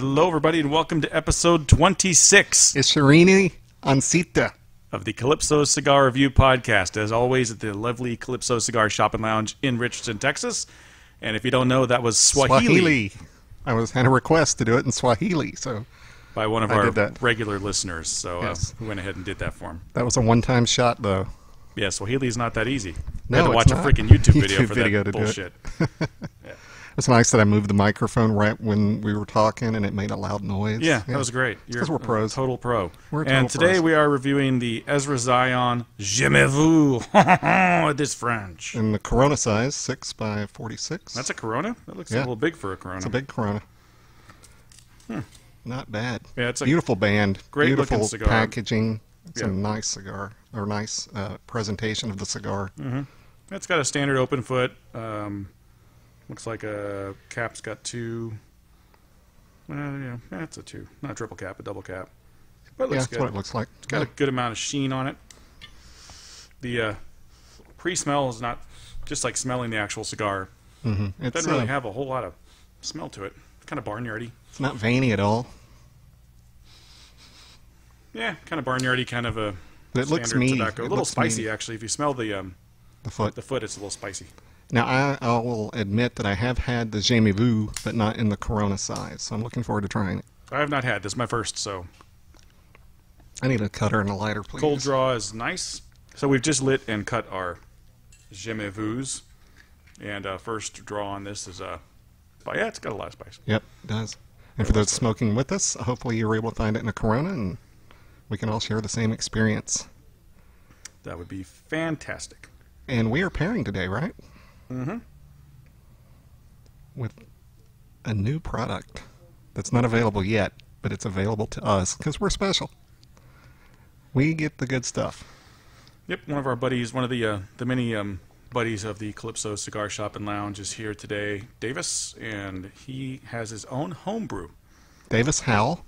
Hello, everybody, and welcome to episode 26. Isherini Ansita. Of the Calypso Cigar Review Podcast, as always, at the lovely Calypso Cigar Shopping Lounge in Richardson, Texas. And if you don't know, that was Swahili. I was had a request to do it in Swahili, so by one of our regular listeners, so yes. We went ahead and did that for him. That was a one-time shot, though. Yeah, Swahili is not that easy. No, I had to watch a freaking YouTube video for that bullshit. Yeah. It's nice that I moved the microphone right when we were talking, and it made a loud noise. Yeah, that was great. Because we're pros. Total pro. We're total and today pros. We are reviewing the Ezra Zion J'aimez-vous. This French. In the Corona size, 6x46. That's a Corona? That looks a little big for a Corona. It's a big Corona. Hmm. Not bad. Yeah, it's a beautiful band. Great beautiful looking cigar. Packaging. It's a nice cigar, or nice presentation of the cigar. Mm-hmm. It's got a standard open foot. Looks like a cap's got two. That's a two. Not a triple cap, a double cap. But it looks good. That's what it looks like. It's got a good amount of sheen on it. The pre-smell is not just like smelling the actual cigar. Mm-hmm. It doesn't really have a whole lot of smell to it. It's kind of barnyardy. It's not veiny at all. Yeah, kind of barnyardy, kind of a standard tobacco. A little spicy, actually. If you smell the foot, it's a little spicy. Now, I will admit that I have had the J'aimez-vous, but not in the Corona size, so I'm looking forward to trying it. I have not had. This is my first, so. I need a cutter and a lighter, please. Cold draw is nice. So we've just lit and cut our J'aimez-vous, and first draw on this is, it's got a lot of spice. Yep, it does. And for those smoking with us, hopefully you were able to find it in a Corona, and we can all share the same experience. That would be fantastic. And we are pairing today, right? Mm-hmm. With a new product that's not available yet, but it's available to us because we're special. We get the good stuff. Yep, one of our buddies, one of the many buddies of the Calypso Cigar Shop and Lounge is here today, Davis, and he has his own homebrew. Davis Howell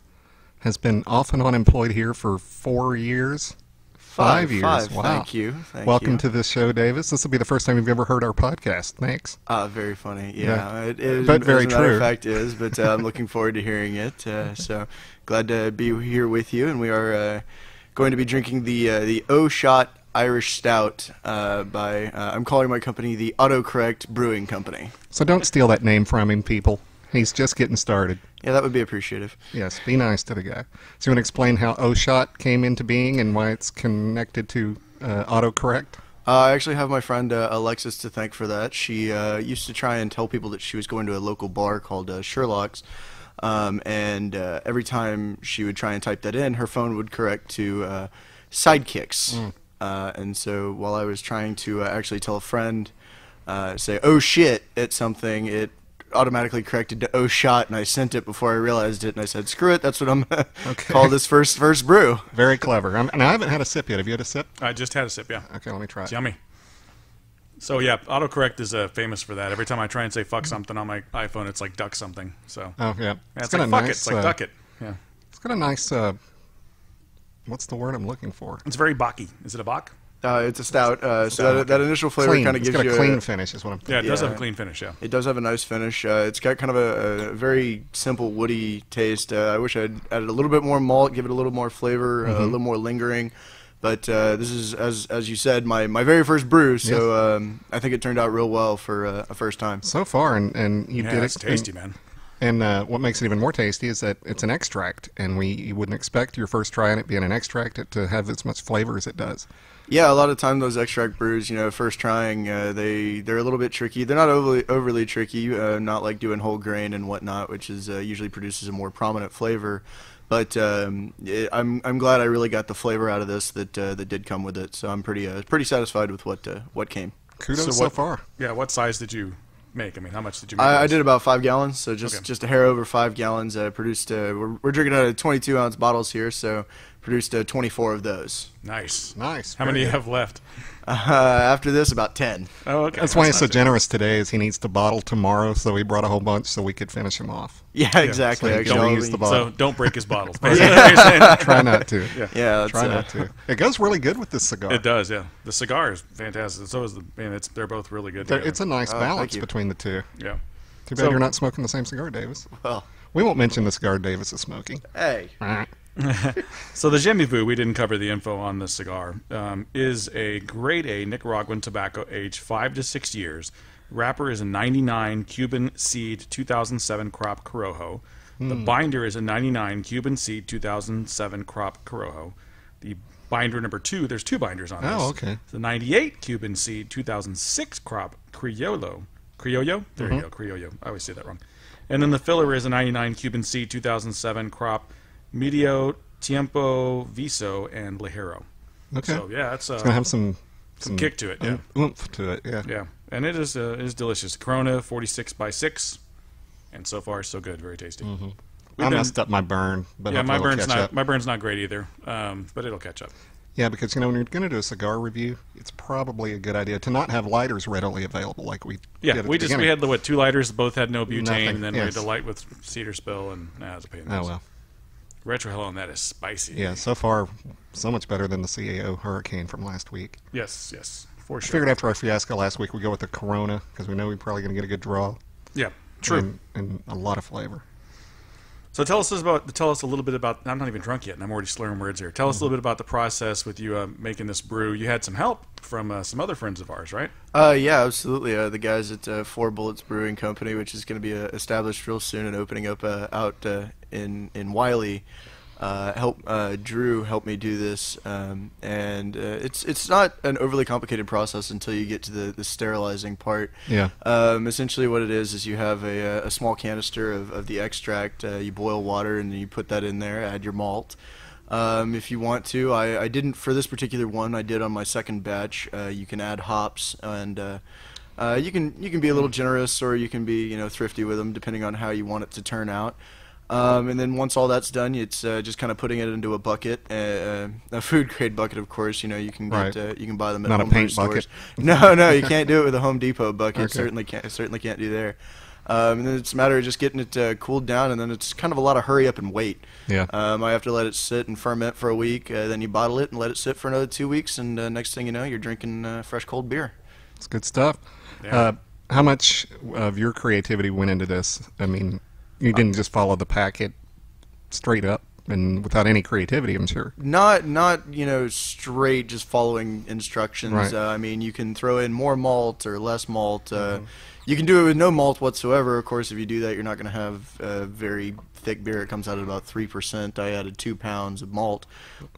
has been off and on employed here for 4 years. 5 years. Wow. Thank you. Welcome to the show, Davis. This will be the first time you've ever heard our podcast. Thanks. Very funny. Yeah. It but very true. As a matter of fact, is. But I'm looking forward to hearing it. So glad to be here with you. And we are going to be drinking the Oh Shot Irish Stout by, I'm calling my company the Autocorrect Brewing Company. So don't steal that name from him, people. He's just getting started. Yeah, that would be appreciative. Yes, be nice to the guy. So you want to explain how O Shot came into being and why it's connected to autocorrect? I actually have my friend Alexis to thank for that. She used to try and tell people that she was going to a local bar called Sherlock's. And every time she would try and type that in, her phone would correct to sidekicks. Mm. And so while I was trying to actually tell a friend, say, oh shit, at something, it automatically corrected to O Shot, and I sent it before I realized it, and I said, screw it, that's what I'm going to call this first brew. Very clever. And I haven't had a sip yet. Have you had a sip? I just had a sip, yeah. Okay, let me try it. It's yummy. So, yeah, autocorrect is famous for that. Every time I try and say fuck something on my iPhone, it's like duck something. So. Oh, yeah. It's like fuck it. It's like duck it. Yeah. It's got a nice, what's the word I'm looking for? It's very bocky. Is it a bock? It's a stout, so that initial flavor kind of gives you a clean finish is what I'm thinking. Yeah, it does have a clean finish, yeah. It does have a nice finish. It's got kind of a very simple woody taste. I wish I'd added a little bit more malt, give it a little more flavor, a little more lingering. But this is, as you said, my very first brew, so I think it turned out real well for a first time. So far, and you did it. It's tasty, man. And what makes it even more tasty is that it's an extract, and you wouldn't expect your first try on it being an extract to have as much flavor as it does. Yeah, a lot of time those extract brews, first trying, they're a little bit tricky. They're not overly tricky, not like doing whole grain and whatnot, which is usually produces a more prominent flavor. But I'm glad I really got the flavor out of this that did come with it. So I'm pretty satisfied with what came. Kudos so far. Yeah, what size did you make? I mean, how much did you make? I did about 5 gallons, so just a hair over 5 gallons. Produced. We're drinking out of 22-ounce bottles here, so produced 24 of those. Nice, nice. How many do you have left? After this, about 10. Oh, okay. That's why he's so generous today. Is he needs to bottle tomorrow, so he brought a whole bunch so we could finish him off. Yeah, exactly. So don't use the bottle. So don't break his bottles. Try not to. Yeah, try not to. It goes really good with this cigar. It does. Yeah, the cigar is fantastic. So is the man. They're both really good. It's a nice balance between the two. Yeah. Too bad you're not smoking the same cigar, Davis. Well. We won't mention the cigar Davis is smoking. Hey. So the J'aimez-vous, we didn't cover the info on this cigar, is a grade A Nicaraguan tobacco aged 5 to 6 years. Wrapper is a 99 Cuban seed 2007 crop Corojo. The binder is a 99 Cuban seed 2007 crop Corojo. The binder number two, there's two binders on this. Oh, okay. It's a 98 Cuban seed 2006 crop Criollo. Criollo? There you go, Criollo. I always say that wrong. And then the filler is a 99 Cuban seed 2007 crop Medio Tiempo, Viso, and Ligero. Okay. So yeah, that's it's gonna have some kick to it. Yeah. Oomph to it. Yeah. Yeah, and it is delicious. Corona 46 by 6, and so far so good. Very tasty. I messed up my burn, but yeah, my burn's not great either. But it'll catch up. Yeah, because you know when you're going to do a cigar review, it's probably a good idea to not have lighters readily available like we. Yeah, did at we had the two lighters, both had no butane, and then we had to light with cedar spill, and that was a pain. Oh well. Retro Hell on that is spicy. Yeah, so far, so much better than the CAO Hurricane from last week. Yes, yes, for sure. I figured after our fiasco last week, we go with the Corona, because we know we're probably going to get a good draw. Yeah, true. And a lot of flavor. So tell us a little bit about, I'm not even drunk yet, and I'm already slurring words here. Tell us a little bit about the process with you making this brew. You had some help from some other friends of ours, right? Yeah, absolutely. The guys at Four Bullets Brewing Company, which is going to be established real soon and opening up out in Wiley, Drew helped me do this, and it's not an overly complicated process until you get to the sterilizing part. Yeah. Essentially, what it is you have a small canister of the extract. You boil water and then you put that in there. Add your malt, if you want to. I didn't for this particular one. I did on my second batch. You can add hops and. You can be a little generous, or you can be thrifty with them, depending on how you want it to turn out. And then once all that's done, it's just kind of putting it into a bucket, a food grade bucket, of course. You can get, you can buy them at home paint stores. No, no, you can't do it with a Home Depot bucket. Okay. Certainly can't do there. And then it's a matter of just getting it cooled down, and then it's kind of a lot of hurry up and wait. Yeah. I have to let it sit and ferment for a week. Then you bottle it and let it sit for another 2 weeks, and next thing you know, you're drinking fresh cold beer. It's good stuff. Yeah. How much of your creativity went into this? I mean. You didn't just follow the packet straight up and without any creativity, I'm sure. Not straight, just following instructions. Right. I mean, you can throw in more malt or less malt. You can do it with no malt whatsoever. Of course, if you do that, you're not going to have very thick beer. It comes out at about 3%. I added 2 pounds of malt,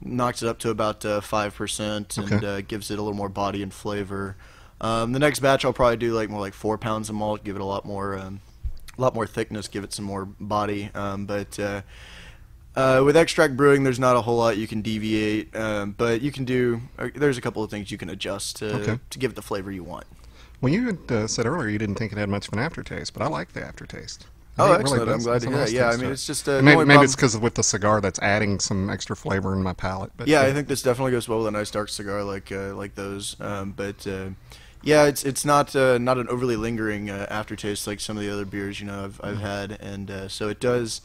knocked it up to about 5%, and gives it a little more body and flavor. The next batch, I'll probably do more like 4 pounds of malt, give it a lot more. A lot more thickness, give it some more body, but with extract brewing there's not a whole lot you can deviate, but you can do there's a couple of things you can adjust to give it the flavor you want. Well, you had, said earlier you didn't think it had much of an aftertaste, but I like the aftertaste. Oh, excellent. Really I'm glad to hear that. Yeah, I mean, it's just... maybe it's because with the cigar that's adding some extra flavor in my palate. But yeah, I think this definitely goes well with a nice dark cigar like those. Yeah, it's not an overly lingering aftertaste like some of the other beers I've had, and so it does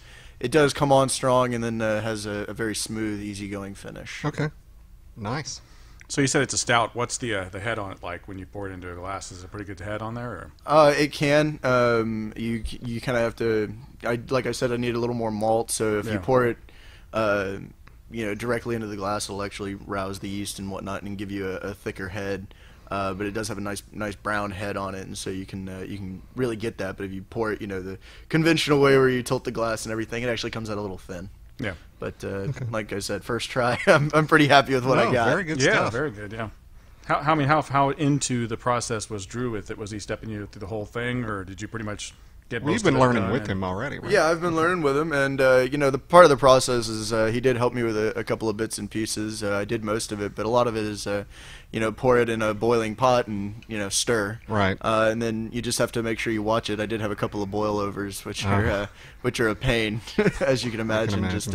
come on strong, and then has a very smooth, easygoing finish. Okay, nice. So you said it's a stout. What's the head on it like when you pour it into a glass? Is it a pretty good head on there? Or? It can. You kind of have to. Like I said, I need a little more malt. So if you pour it. Directly into the glass, it'll actually rouse the yeast and whatnot, and give you a thicker head. But it does have a nice brown head on it, and so you can really get that. But if you pour it, the conventional way where you tilt the glass and everything, it actually comes out a little thin. Yeah. But like I said, first try, I'm pretty happy with what I got. Very good stuff. Yeah, very good. Yeah. How into the process was Drew with it? Was he stepping you through the whole thing, or did you pretty much? You've been learning with him already, right? Yeah, I've been learning with him, and the part of the process is he did help me with a couple of bits and pieces. I did most of it, but a lot of it is, pour it in a boiling pot and stir. Right. And then you just have to make sure you watch it. I did have a couple of boil overs, which are a pain, as you can imagine. Just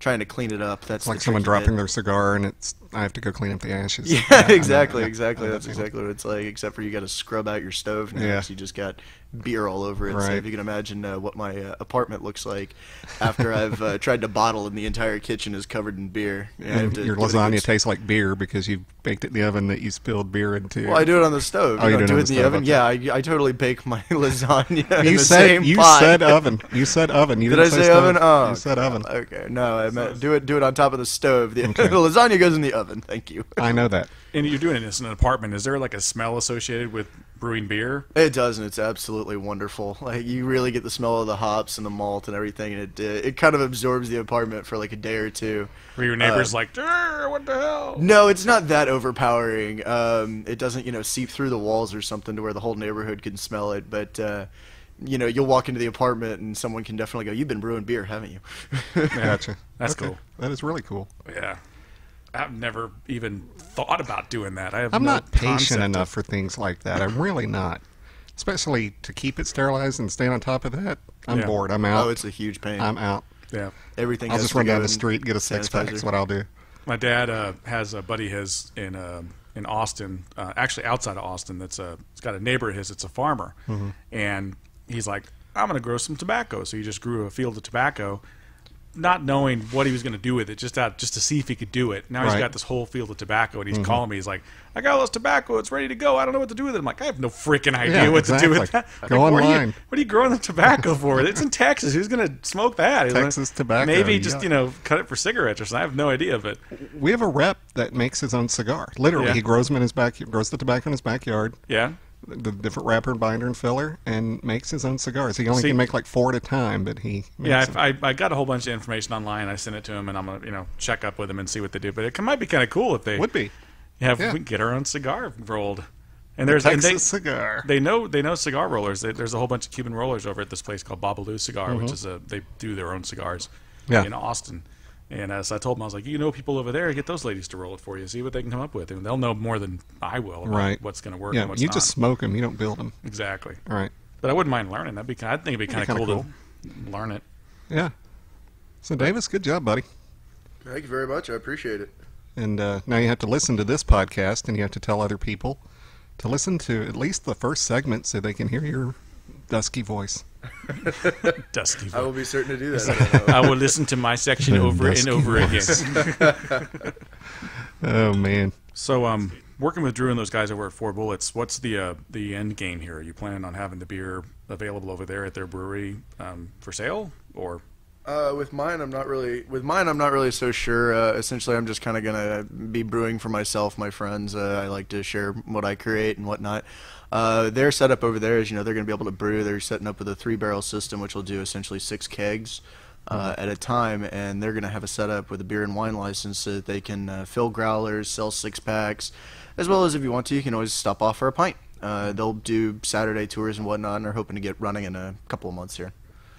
trying to clean it up. That's like someone dropping their cigar and it's, I have to go clean up the ashes. Yeah, exactly. That's exactly what it's like, except for you got to scrub out your stove now. Yeah. You just got beer all over it. Right. So if you can imagine what my apartment looks like after I've tried to bottle and the entire kitchen is covered in beer. Yeah, and your lasagna tastes like beer because you baked it in the oven that you spilled beer into. Well, I do it on the stove. Oh, you don't do it in the oven? Yeah, I totally bake my lasagna in the same pot. You said oven. You did didn't I say oven? Oh, you said oven. Okay, no, I meant do it on top of the stove. The lasagna goes in the oven. Thank you. I know that. And you're doing this in an apartment. Is there like a smell associated with brewing beer? It doesn't. It's absolutely wonderful. Like, you really get the smell of the hops and the malt and everything, and it kind of absorbs the apartment for like a day or two. Were your neighbors like, what the hell? No, it's not that overpowering. It doesn't, seep through the walls or something to where the whole neighborhood can smell it, but you'll walk into the apartment and someone can definitely go, "You've been brewing beer, haven't you?" Gotcha. That's cool. That is really cool. Yeah. I've never even thought about doing that. I'm not patient enough for things like that. I'm really not. Especially to keep it sterilized and stay on top of that. I'm bored. I'm out. Oh, it's a huge pain. I'm out. Yeah. Everything. I'll just run down the street and get a six-pack. That's what I'll do. My dad has a buddy of his in Austin, actually outside of Austin, it's got a neighbor of his that's a farmer. Mm-hmm. And he's like, "I'm going to grow some tobacco." So he just grew a field of tobacco, not knowing what he was going to do with it, just to see if he could do it. Now he's got this whole field of tobacco, and he's calling me. He's like, "I got all this tobacco. It's ready to go. I don't know what to do with it." I'm like, "I have no freaking idea what to do with that." Go online. What are you growing the tobacco for? It's in Texas. Who's going to smoke that? Texas tobacco. Maybe just, cut it for cigarettes or something. I have no idea. But we have a rep that makes his own cigar. Literally, he grows them in his backyard, grows the tobacco in his backyard. Yeah. The different wrapper and binder and filler, and makes his own cigars. He only can make like 4 at a time, but he makes I got a whole bunch of information online. I sent it to him, and I'm gonna check up with him and see what they do. But it might be kind of cool if they would be. We can get our own cigar rolled. And there's Texas cigar. They know cigar rollers. There's a whole bunch of Cuban rollers over at this place called Babalu Cigar, which is they do their own cigars in Austin. And so I told him, I was like, people over there, get those ladies to roll it for you, see what they can come up with. And they'll know more than I will about what's going to work and what's not. You just smoke them. You don't build them. Exactly. All right. But I wouldn't mind learning. I think it'd be kind of cool to learn it. Yeah. So, Davis, good job, buddy. Thank you very much. I appreciate it. And now you have to listen to this podcast, and you have to tell other people to listen to at least the first segment so they can hear your dusky voice. Dusky voice. I will be certain to do that. I will listen to my section over and over again. Oh man. So working with Drew and those guys over at Four Bullets, what's the end game here? Are you planning on having the beer available over there at their brewery for sale, or with mine I'm not really so sure. Essentially I'm just kind of gonna be brewing for myself, my friends. I like to share what I create and whatnot. Their setup over there is, they're going to be able to brew. They're setting up with a 3-barrel system, which will do essentially 6 kegs at a time, and they're going to have a setup with a beer and wine license so that they can fill growlers, sell 6-packs, as well as if you want to, you can always stop off for a pint. They'll do Saturday tours and whatnot, and they're hoping to get running in a couple of months here.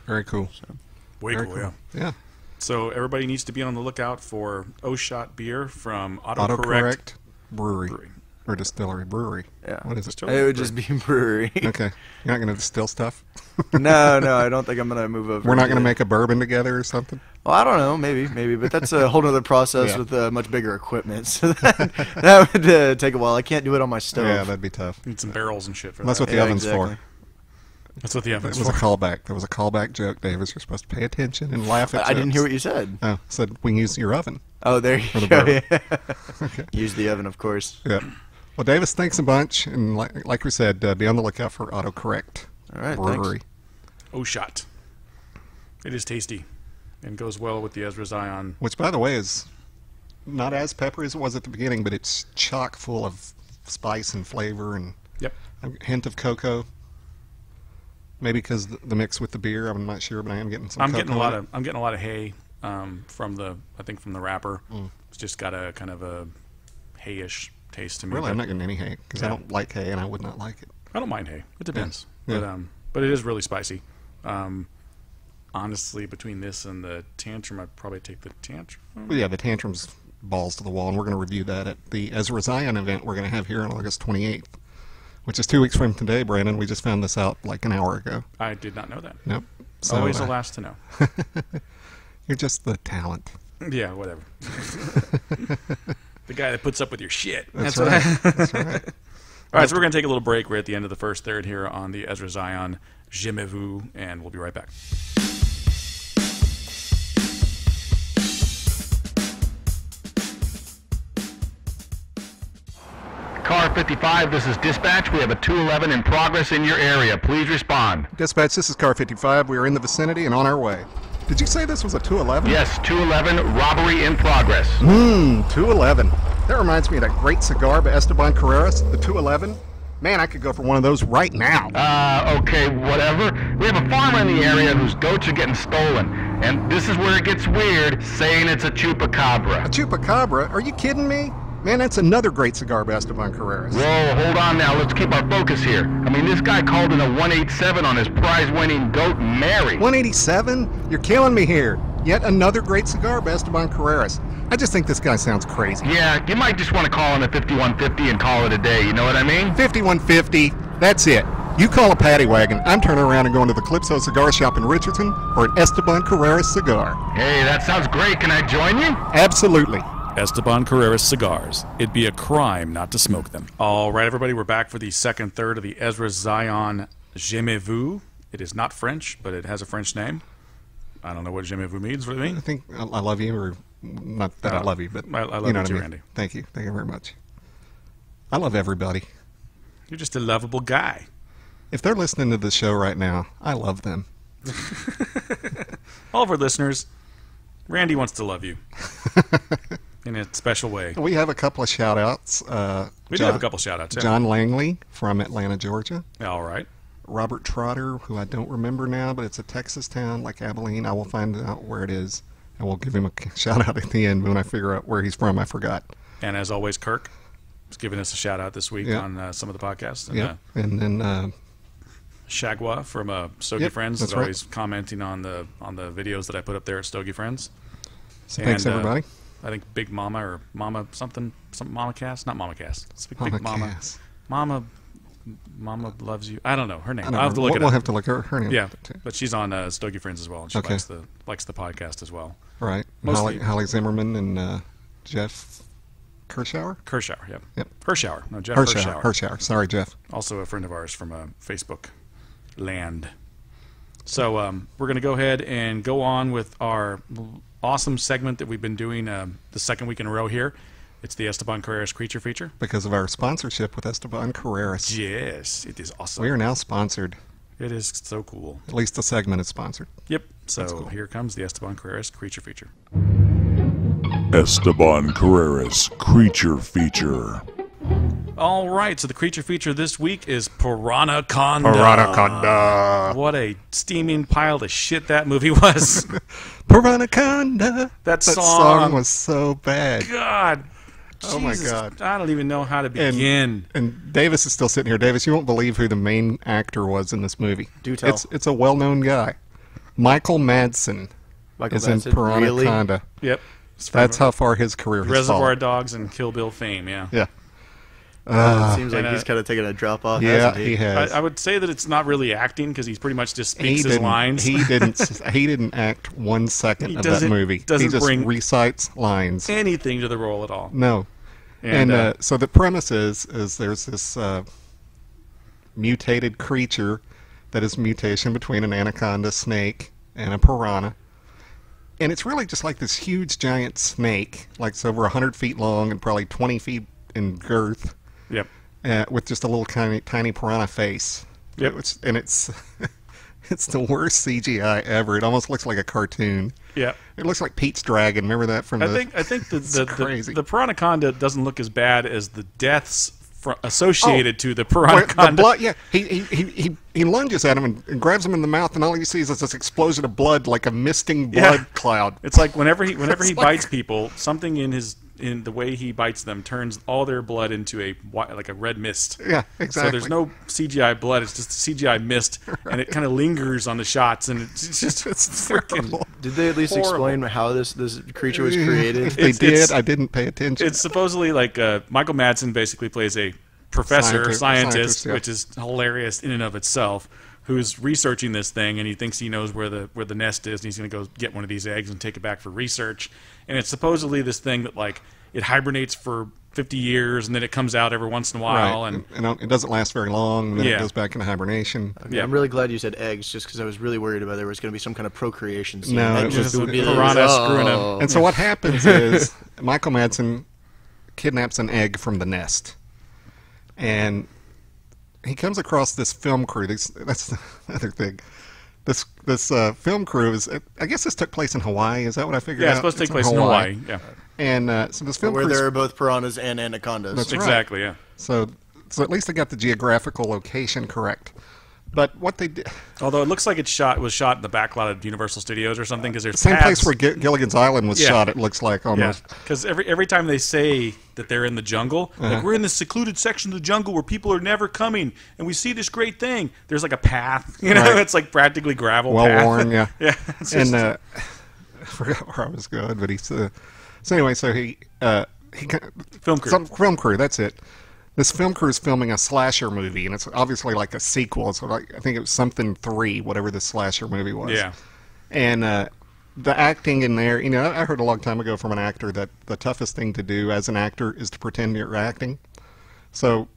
Very cool. So, Very cool. Yeah. So everybody needs to be on the lookout for O Shot beer from Autocorrect Brewery. Or distillery, brewery. Yeah. What is it? It would just be brewery. Okay. You're not going to distill stuff? No, I don't think I'm going to move over. We're not going to make a bourbon together or something? Well, I don't know. Maybe. But that's a whole other process with much bigger equipment. So that would take a while. I can't do it on my stove. Yeah, that'd be tough. Need some barrels and shit for that. That's what the oven's for. That's what the oven's for. It was a callback. There was a callback joke, Davis. You're supposed to pay attention and laugh at jokes. I didn't hear what you said. Oh, said we can use your oven. Oh, there you go. Yeah. Okay. Use the oven, of course. Yeah. Well, Davis, thanks a bunch, and like we said, be on the lookout for Autocorrect Brewery. Thanks. Oh Shot. It is tasty, and goes well with the Ezra Zion. Which, by the way, is not as peppery as it was at the beginning, but it's chock full of spice and flavor, and a hint of cocoa. Maybe because the mix with the beer, I'm not sure, but I am getting some. I'm getting a lot of hay from the wrapper. It's just got a kind of a hayish taste to me. Really, I'm not getting any hay because I don't like hay, and I would not like it. I don't mind hay. It depends. Yeah. But it is really spicy. Honestly, between this and the tantrum, I'd probably take the tantrum. Well, yeah, the tantrum's balls to the wall, and we're going to review that at the Ezra Zion event we're going to have here on August 28th, which is 2 weeks from today, Brandon. We just found this out like an hour ago. I did not know that. Nope. So, always the last to know. You're just the talent. Yeah, whatever. The guy that puts up with your shit. That's right. That's right. All right, so we're going to take a little break. We're at the end of the first third here on the Ezra Zion J'aimez-vous, and we'll be right back. Car 55, this is dispatch. We have a 211 in progress in your area. Please respond. Dispatch, this is Car 55. We are in the vicinity and on our way. Did you say this was a 211? Yes, 211, robbery in progress. 211. That reminds me of that great cigar by Esteban Carreras, the 211. Man, I could go for one of those right now. Okay, whatever. We have a farmer in the area whose goats are getting stolen. And this is where it gets weird, saying it's a chupacabra. A chupacabra? Are you kidding me? Man, that's another great cigar by Esteban Carreras. Whoa, hold on now. Let's keep our focus here. I mean, this guy called in a 187 on his prize-winning goat, Mary. 187? You're killing me here. Yet another great cigar by Esteban Carreras. I just think this guy sounds crazy. Yeah, you might just want to call in a 5150 and call it a day, you know what I mean? 5150, that's it. You call a paddy wagon, I'm turning around and going to the Calypso Cigar Shop in Richardson for an Esteban Carreras cigar. Hey, that sounds great. Can I join you? Absolutely. Esteban Carreras cigars. It'd be a crime not to smoke them. All right, everybody, we're back for the second third of the Ezra Zion J'aimez-vous. It is not French, but it has a French name. I don't know what J'aimez-vous means. What do you mean? I think I love you, or not that I love you, but I love you, know what I mean? Randy. Thank you. Thank you very much. I love everybody. You're just a lovable guy. If they're listening to the show right now, I love them. All of our listeners, Randy wants to love you. In a special way. We have a couple of shout-outs. We do have a couple shout-outs. John Langley from Atlanta, Georgia. All right. Robert Trotter, who I don't remember now, but it's a Texas town like Abilene. I will find out where it is, and we'll give him a shout-out at the end when I figure out where he's from. I forgot. And as always, Kirk is giving us a shout-out this week on some of the podcasts. And, and then... Shagwa from Stogie Friends is always commenting on the videos that I put up there at Stogie Friends. So thanks, everybody. I think Big Mama or Mama something, some Mama Cast, not Mama Cast. It's Big Mama. Cass. Mama loves you. I don't know her name. I'll have to look it up. We'll have to look her name. Yeah, but she's on Stogie Friends as well, and she likes the podcast as well. Right. Mostly Holly Zimmerman and Jeff Kershauer. Kershauer. Yeah. Yep. Hershauer. No, Jeff Hershauer. Hershauer. Sorry, Jeff. Also a friend of ours from Facebook land. So we're going to go ahead and go on with our awesome segment that we've been doing the second week in a row here. It's the Esteban Carreras Creature Feature. Because of our sponsorship with Esteban Carreras. Yes, it is awesome. We are now sponsored. It is so cool. At least the segment is sponsored. Yep. So here comes the Esteban Carreras Creature Feature. Esteban Carreras Creature Feature. All right, so the creature feature this week is Piranaconda. Piranaconda. What a steaming pile of shit that movie was. Piranaconda. That song was so bad. God. Jesus, oh, my God. I don't even know how to begin. And Davis is still sitting here. Davis, you won't believe who the main actor was in this movie. Do tell. It's a well-known guy. Michael Madsen is in Piranaconda. Really? Yep. That's how far his career has fallen. Reservoir Dogs and Kill Bill fame, yeah. Yeah. It seems like he's kind of taken a drop off. Yeah, hasn't he has. I would say that it's not really acting because he's pretty much just speaks his lines. He didn't act 1 second of that movie. He just recites lines. Anything to the role at all. No. And so the premise is there's this mutated creature that is mutation between an anaconda snake and a piranha. And it's really just like this huge giant snake, like it's over 100 feet long and probably 20 feet in girth. Yep. With just a little tiny piranha face. Yep. It's the worst CGI ever. It almost looks like a cartoon. Yeah. It looks like Pete's Dragon. Remember that from the Piranaconda doesn't look as bad as the deaths associated to the Piranaconda. The blood, yeah. He lunges at him and grabs him in the mouth, and all you see is this explosion of blood, like a misting blood cloud. It's like whenever he bites people, something in the way he bites them turns all their blood into like a red mist. Yeah, exactly. So there's no CGI blood; it's just CGI mist, and it kind of lingers on the shots, and it's just freaking. Did they at least explain how this creature was created? If they did, I didn't pay attention. It's supposedly like Michael Madsen basically plays a scientist, which is hilarious in and of itself. who's researching this thing, and he thinks he knows where the nest is, and he's going to go get one of these eggs and take it back for research. And it's supposedly this thing that, like, it hibernates for 50 years, and then it comes out every once in a while. Right. And it doesn't last very long, and then it goes back into hibernation. Okay, yeah. I'm really glad you said eggs, just because I was really worried about there was going to be some kind of procreation scene. No, it would be piranha screwing up. And so what happens is Michael Madsen kidnaps an egg from the nest, and he comes across this film crew. That's the other thing. This film crew is, I guess this took place in Hawaii. Is that what I figured out? Yeah, it's supposed to take place in Hawaii. Yeah. And so this film where there are both piranhas and anacondas. That's exactly, right. Yeah. So at least they got the geographical location correct. But what they did, although it looks like it was shot in the backlot of Universal Studios or something, because there's the same place where Gilligan's Island was shot. It looks like almost because every time they say that they're in the jungle, like we're in this secluded section of the jungle where people are never coming, and we see this great thing. There's like a path, you know, it's like practically gravel, well-worn, yeah, yeah. And I forgot where I was going, but he's so anyway. So he film crew, that's it. This film crew is filming a slasher movie, and it's obviously like a sequel. So like, I think it was something 3, whatever the slasher movie was. Yeah. And the acting in there, you know, I heard a long time ago from an actor that the toughest thing to do as an actor is to pretend you're acting. So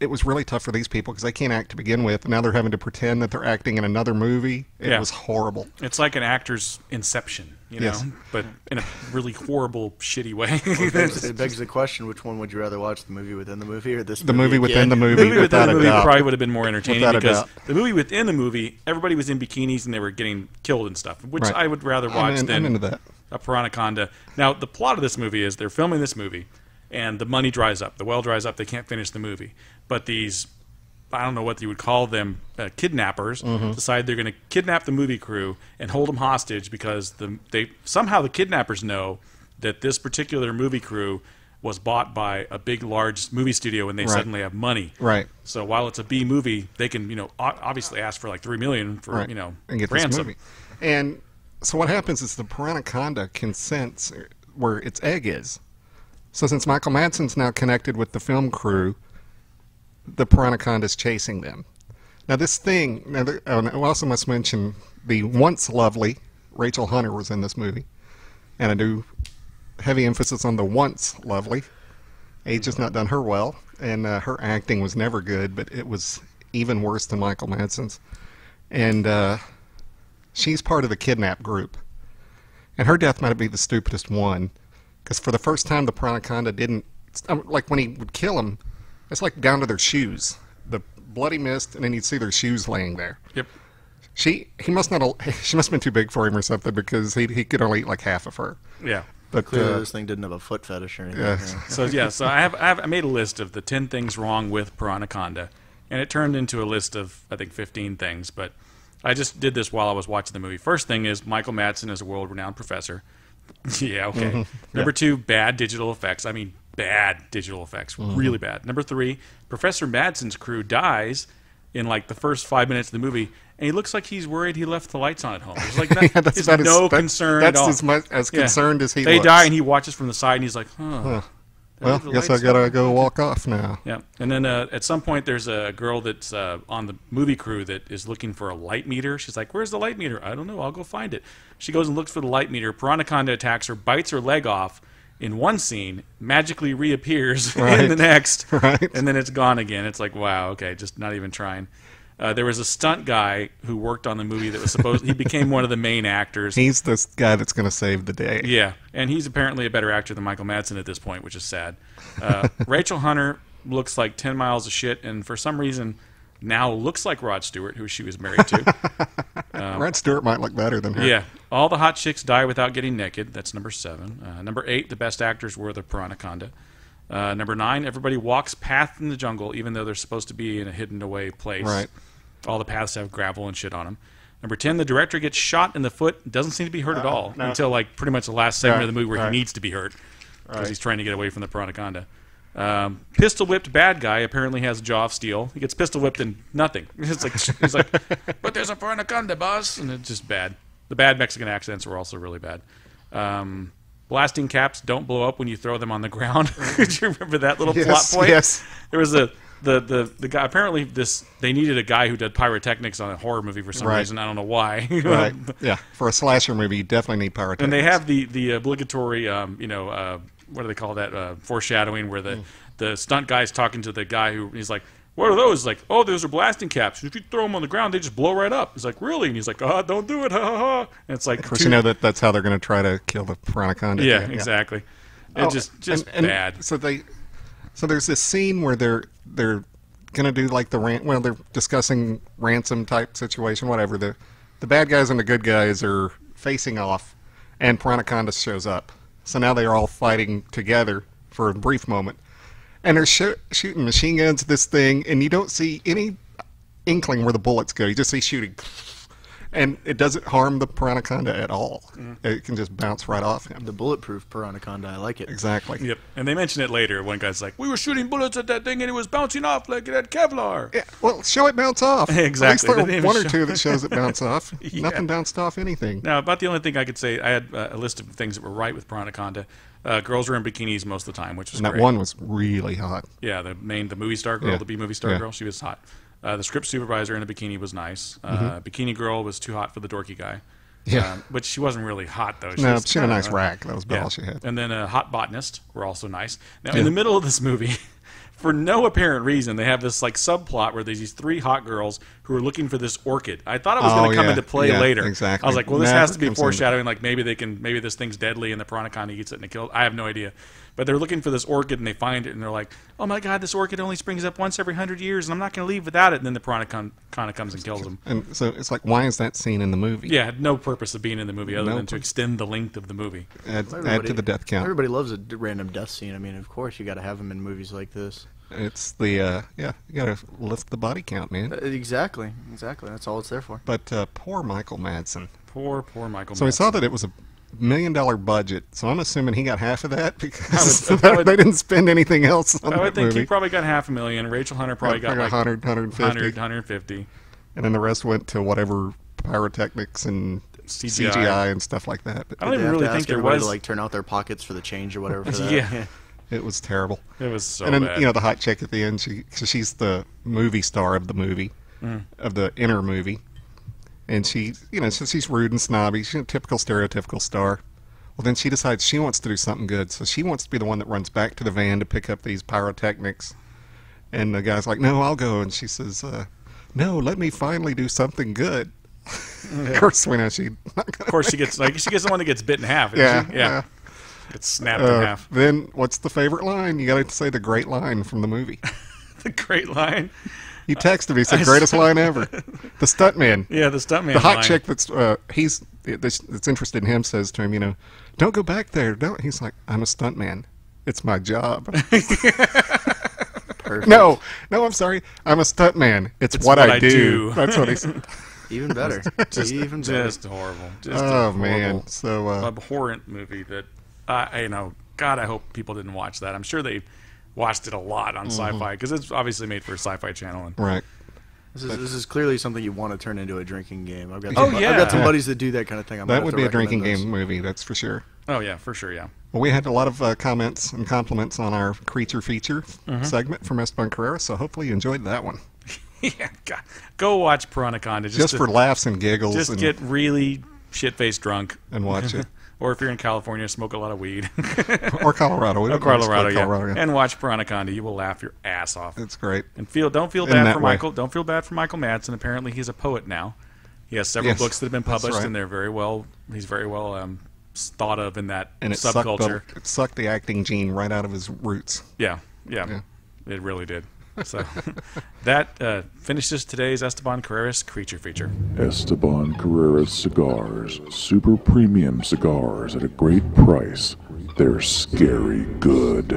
it was really tough for these people because they can't act to begin with. And now they're having to pretend that they're acting in another movie. It was horrible. It's like an actor's Inception. You know, but in a really horrible, shitty way. It begs the question: which one would you rather watch? The movie within the movie, or this? The movie within the movie. The movie within the movie probably would have been more entertaining because the movie within the movie, everybody was in bikinis and they were getting killed and stuff, which I would rather watch than a Piranaconda. Now, the plot of this movie is they're filming this movie, and the money dries up, the well dries up, they can't finish the movie. But these, I don't know what you would call them, kidnappers, decide they're going to kidnap the movie crew and hold them hostage because somehow the kidnappers know that this particular movie crew was bought by a big, large movie studio, and they suddenly have money. Right. So while it's a B movie, they can, you know, obviously ask for like $3 million for you know, and get ransom. This movie. And so what happens is the Piranaconda can sense where its egg is. So since Michael Madsen's now connected with the film crew, the Piranaconda is chasing them. Now this thing, I also must mention the once lovely Rachel Hunter was in this movie, and I do heavy emphasis on the once lovely. Age has not done her well, and her acting was never good, but it was even worse than Michael Madsen's. And she's part of the kidnap group, and her death might be the stupidest one, because for the first time the Piranaconda didn't, like when he would kill him, it's like down to their shoes, the bloody mist, and then you'd see their shoes laying there. Yep. She must have been too big for him or something, because he could only eat like half of her. Yeah. But clearly this thing didn't have a foot fetish or anything. So I made a list of the 10 things wrong with Piranaconda, and it turned into a list of I think 15 things. But I just did this while I was watching the movie. First thing is Michael Madsen is a world-renowned professor. Yeah. Okay. Number 2, bad digital effects. I mean, bad digital effects, really bad. Number 3, Professor Madsen's crew dies in like the first 5 minutes of the movie, and he looks like he's worried he left the lights on at home. He's like, that's as concerned as he They die, and he watches from the side, and he's like, well, guess I gotta go walk off now. Yeah. And then at some point, there's a girl that's on the movie crew that is looking for a light meter. She's like, where's the light meter? I don't know. I'll go find it. She goes and looks for the light meter. Piranaconda attacks her, bites her leg off in one scene, magically reappears in the next, and then it's gone again. It's like, wow, okay, just not even trying. There was a stunt guy who worked on the movie that was supposed, he became one of the main actors. He's this guy that's going to save the day. Yeah, and he's apparently a better actor than Michael Madsen at this point, which is sad. Rachel Hunter looks like 10 miles of shit, and for some reason now looks like Rod Stewart, who she was married to. Rod Stewart might look better than her. Yeah. All the hot chicks die without getting naked. That's number 7. Number 8, the best actors were the Piranaconda. Number 9, everybody walks paths in the jungle, even though they're supposed to be in a hidden away place. Right. All the paths have gravel and shit on them. Number 10, the director gets shot in the foot. Doesn't seem to be hurt at all until like pretty much the last segment of the movie where he needs to be hurt because he's trying to get away from the Piranaconda. Pistol whipped bad guy apparently has a jaw of steel. He gets pistol whipped and nothing. It's like he's like, but there's a Piranaconda, boss, and it's just bad. The bad Mexican accents were also really bad. Blasting caps don't blow up when you throw them on the ground. Do you remember that little plot point? Yes. There was a the guy, apparently this, they needed a guy who did pyrotechnics on a horror movie for some reason. I don't know why. Right. Yeah. For a slasher movie, you definitely need pyrotechnics. And they have the obligatory, you know, what do they call that? Foreshadowing, where the stunt guy's talking to the guy who, he's like, what are those? He's like, oh, those are blasting caps. If you throw them on the ground, they just blow right up. He's like, really? And he's like, oh, don't do it, ha ha ha. And it's like, of course, you know that that's how they're going to try to kill the Piranaconda. Yeah, exactly. Oh, it's just bad. So they, so there's this scene where they're gonna do like the well, they're discussing ransom type situation, whatever. The bad guys and the good guys are facing off, and Piranaconda shows up. So now they're all fighting together for a brief moment, and they're shooting machine guns at this thing, and you don't see any inkling where the bullets go. You just see shooting, and it doesn't harm the Piranaconda at all. It can just bounce right off him. The bulletproof Piranaconda, I like it. Exactly. Yep. And they mention it later. One guy's like, we were shooting bullets at that thing and it was bouncing off like it had Kevlar. Yeah, well, show it bounce off. Exactly. At least there were one or two that shows it bounce off. Yeah. Nothing bounced off anything. Now, about the only thing I could say, I had a list of things that were right with Piranaconda. Girls were in bikinis most of the time, which was great. That one was really hot. Yeah, the movie star girl, the B-movie star girl, she was hot. The script supervisor in a bikini was nice. Bikini girl was too hot for the dorky guy. Yeah. But she wasn't really hot, though. She she had a nice rack. That was about all she had. And then a hot botanist were also nice. Now, in the middle of this movie, for no apparent reason, they have this like subplot where there's these three hot girls who are looking for this orchid. I thought it was going to come into play later. Exactly. I was like, well, this has to be foreshadowing. Like maybe they can, maybe this thing's deadly and the Piranaconda eats it and it kills. I have no idea. But they're looking for this orchid and they find it and they're like, oh my God, this orchid only springs up once every 100 years and I'm not going to leave without it. And then the Piranaconda comes and kills them. And so it's like, why is that scene in the movie? Yeah, it had no purpose of being in the movie other than to extend the length of the movie. Add to the death count. Everybody loves a random death scene. I mean, of course, you got to have them in movies like this. It's the, you got to lift the body count, man. Exactly, exactly. That's all it's there for. But poor Michael Madsen. Poor Michael Madsen. So we saw that it was a $1 million budget, so I'm assuming he got half of that because they didn't spend anything else on that movie. He probably got $500,000. Rachel Hunter probably got like 100, 150. And then the rest went to whatever pyrotechnics and CGI and stuff like that. But I don't even really think there was to like turn out their pockets for the change or whatever. For that. Yeah, it was terrible. It was so bad. And then you know the hot chick at the end. She's the movie star of the movie, of the inner movie. And she, you know, so she's rude and snobby. She's a typical, stereotypical star. Well, then she decides she wants to do something good. So she wants to be the one that runs back to the van to pick up these pyrotechnics. And the guy's like, no, I'll go. And she says, no, let me finally do something good. Of course, we know she's not gonna. Of course, she gets the one that gets bit in half. Isn't she? Yeah. It's snapped in half. Then what's the favorite line? You got to say the great line from the movie. The great line? He texted me. He said, "Greatest line ever." The stuntman. Yeah, the stuntman. The hot chick that's that's interested in him says to him, "You know, don't go back there." Don't. He's like, "I'm a stuntman. It's my job." No, I'm sorry. I'm a stuntman. It's what I do. That's what he said. Even better. Even better. Just horrible. Just horrible, man. So abhorrent movie that you know. God, I hope people didn't watch that. I'm sure they watched it a lot on Sci-Fi because it's obviously made for a Sci-Fi channel. And this is clearly something you want to turn into a drinking game. I've got some buddies that do that kind of thing. That would be a drinking game movie, that's for sure. Oh yeah, for sure, yeah. Well, we had a lot of comments and compliments on our creature feature segment from Esteban Carreras, so hopefully you enjoyed that one. Yeah, God. Go watch Piranaconda just for laughs and giggles. Just get really shit-faced drunk and watch it. Or if you're in California, smoke a lot of weed. Or Colorado. Colorado, yeah. And watch Piranaconda. You will laugh your ass off. It's great. And don't feel bad for Michael Madsen. Apparently, he's a poet now. He has several books that have been published, and they're very well. He's very well thought of in that subculture. It sucked the acting gene right out of his roots. Yeah. It really did. So that finishes today's Esteban Carreras Creature Feature. Esteban Carreras Cigars. Super premium cigars at a great price. They're scary good.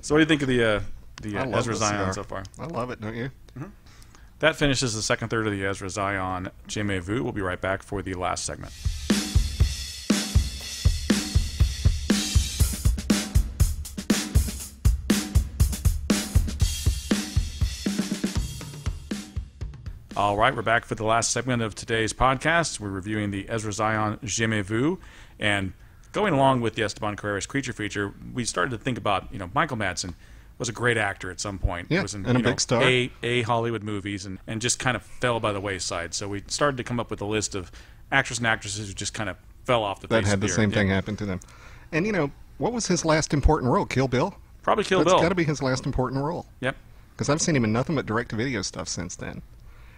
So what do you think of the Ezra Zion so far? I love it, don't you? That finishes the second third of the Ezra Zion J'aimez-vous. We'll be right back for the last segment. All right, we're back for the last segment of today's podcast. We're reviewing the Ezra Zion J'aimez-vous, and going along with the Esteban Carreras Creature Feature, we started to think about Michael Madsen. was a great actor at some point. Yeah, was in, and a big star. A Hollywood movies, and just kind of fell by the wayside. So we started to come up with a list of actors and actresses who just kind of fell off the face of the earth. That had the same thing happen to them. And, you know, what was his last important role? Kill Bill? Probably Kill Bill. That's got to be his last important role. Yep. Because I've seen him in nothing but direct-to-video stuff since then.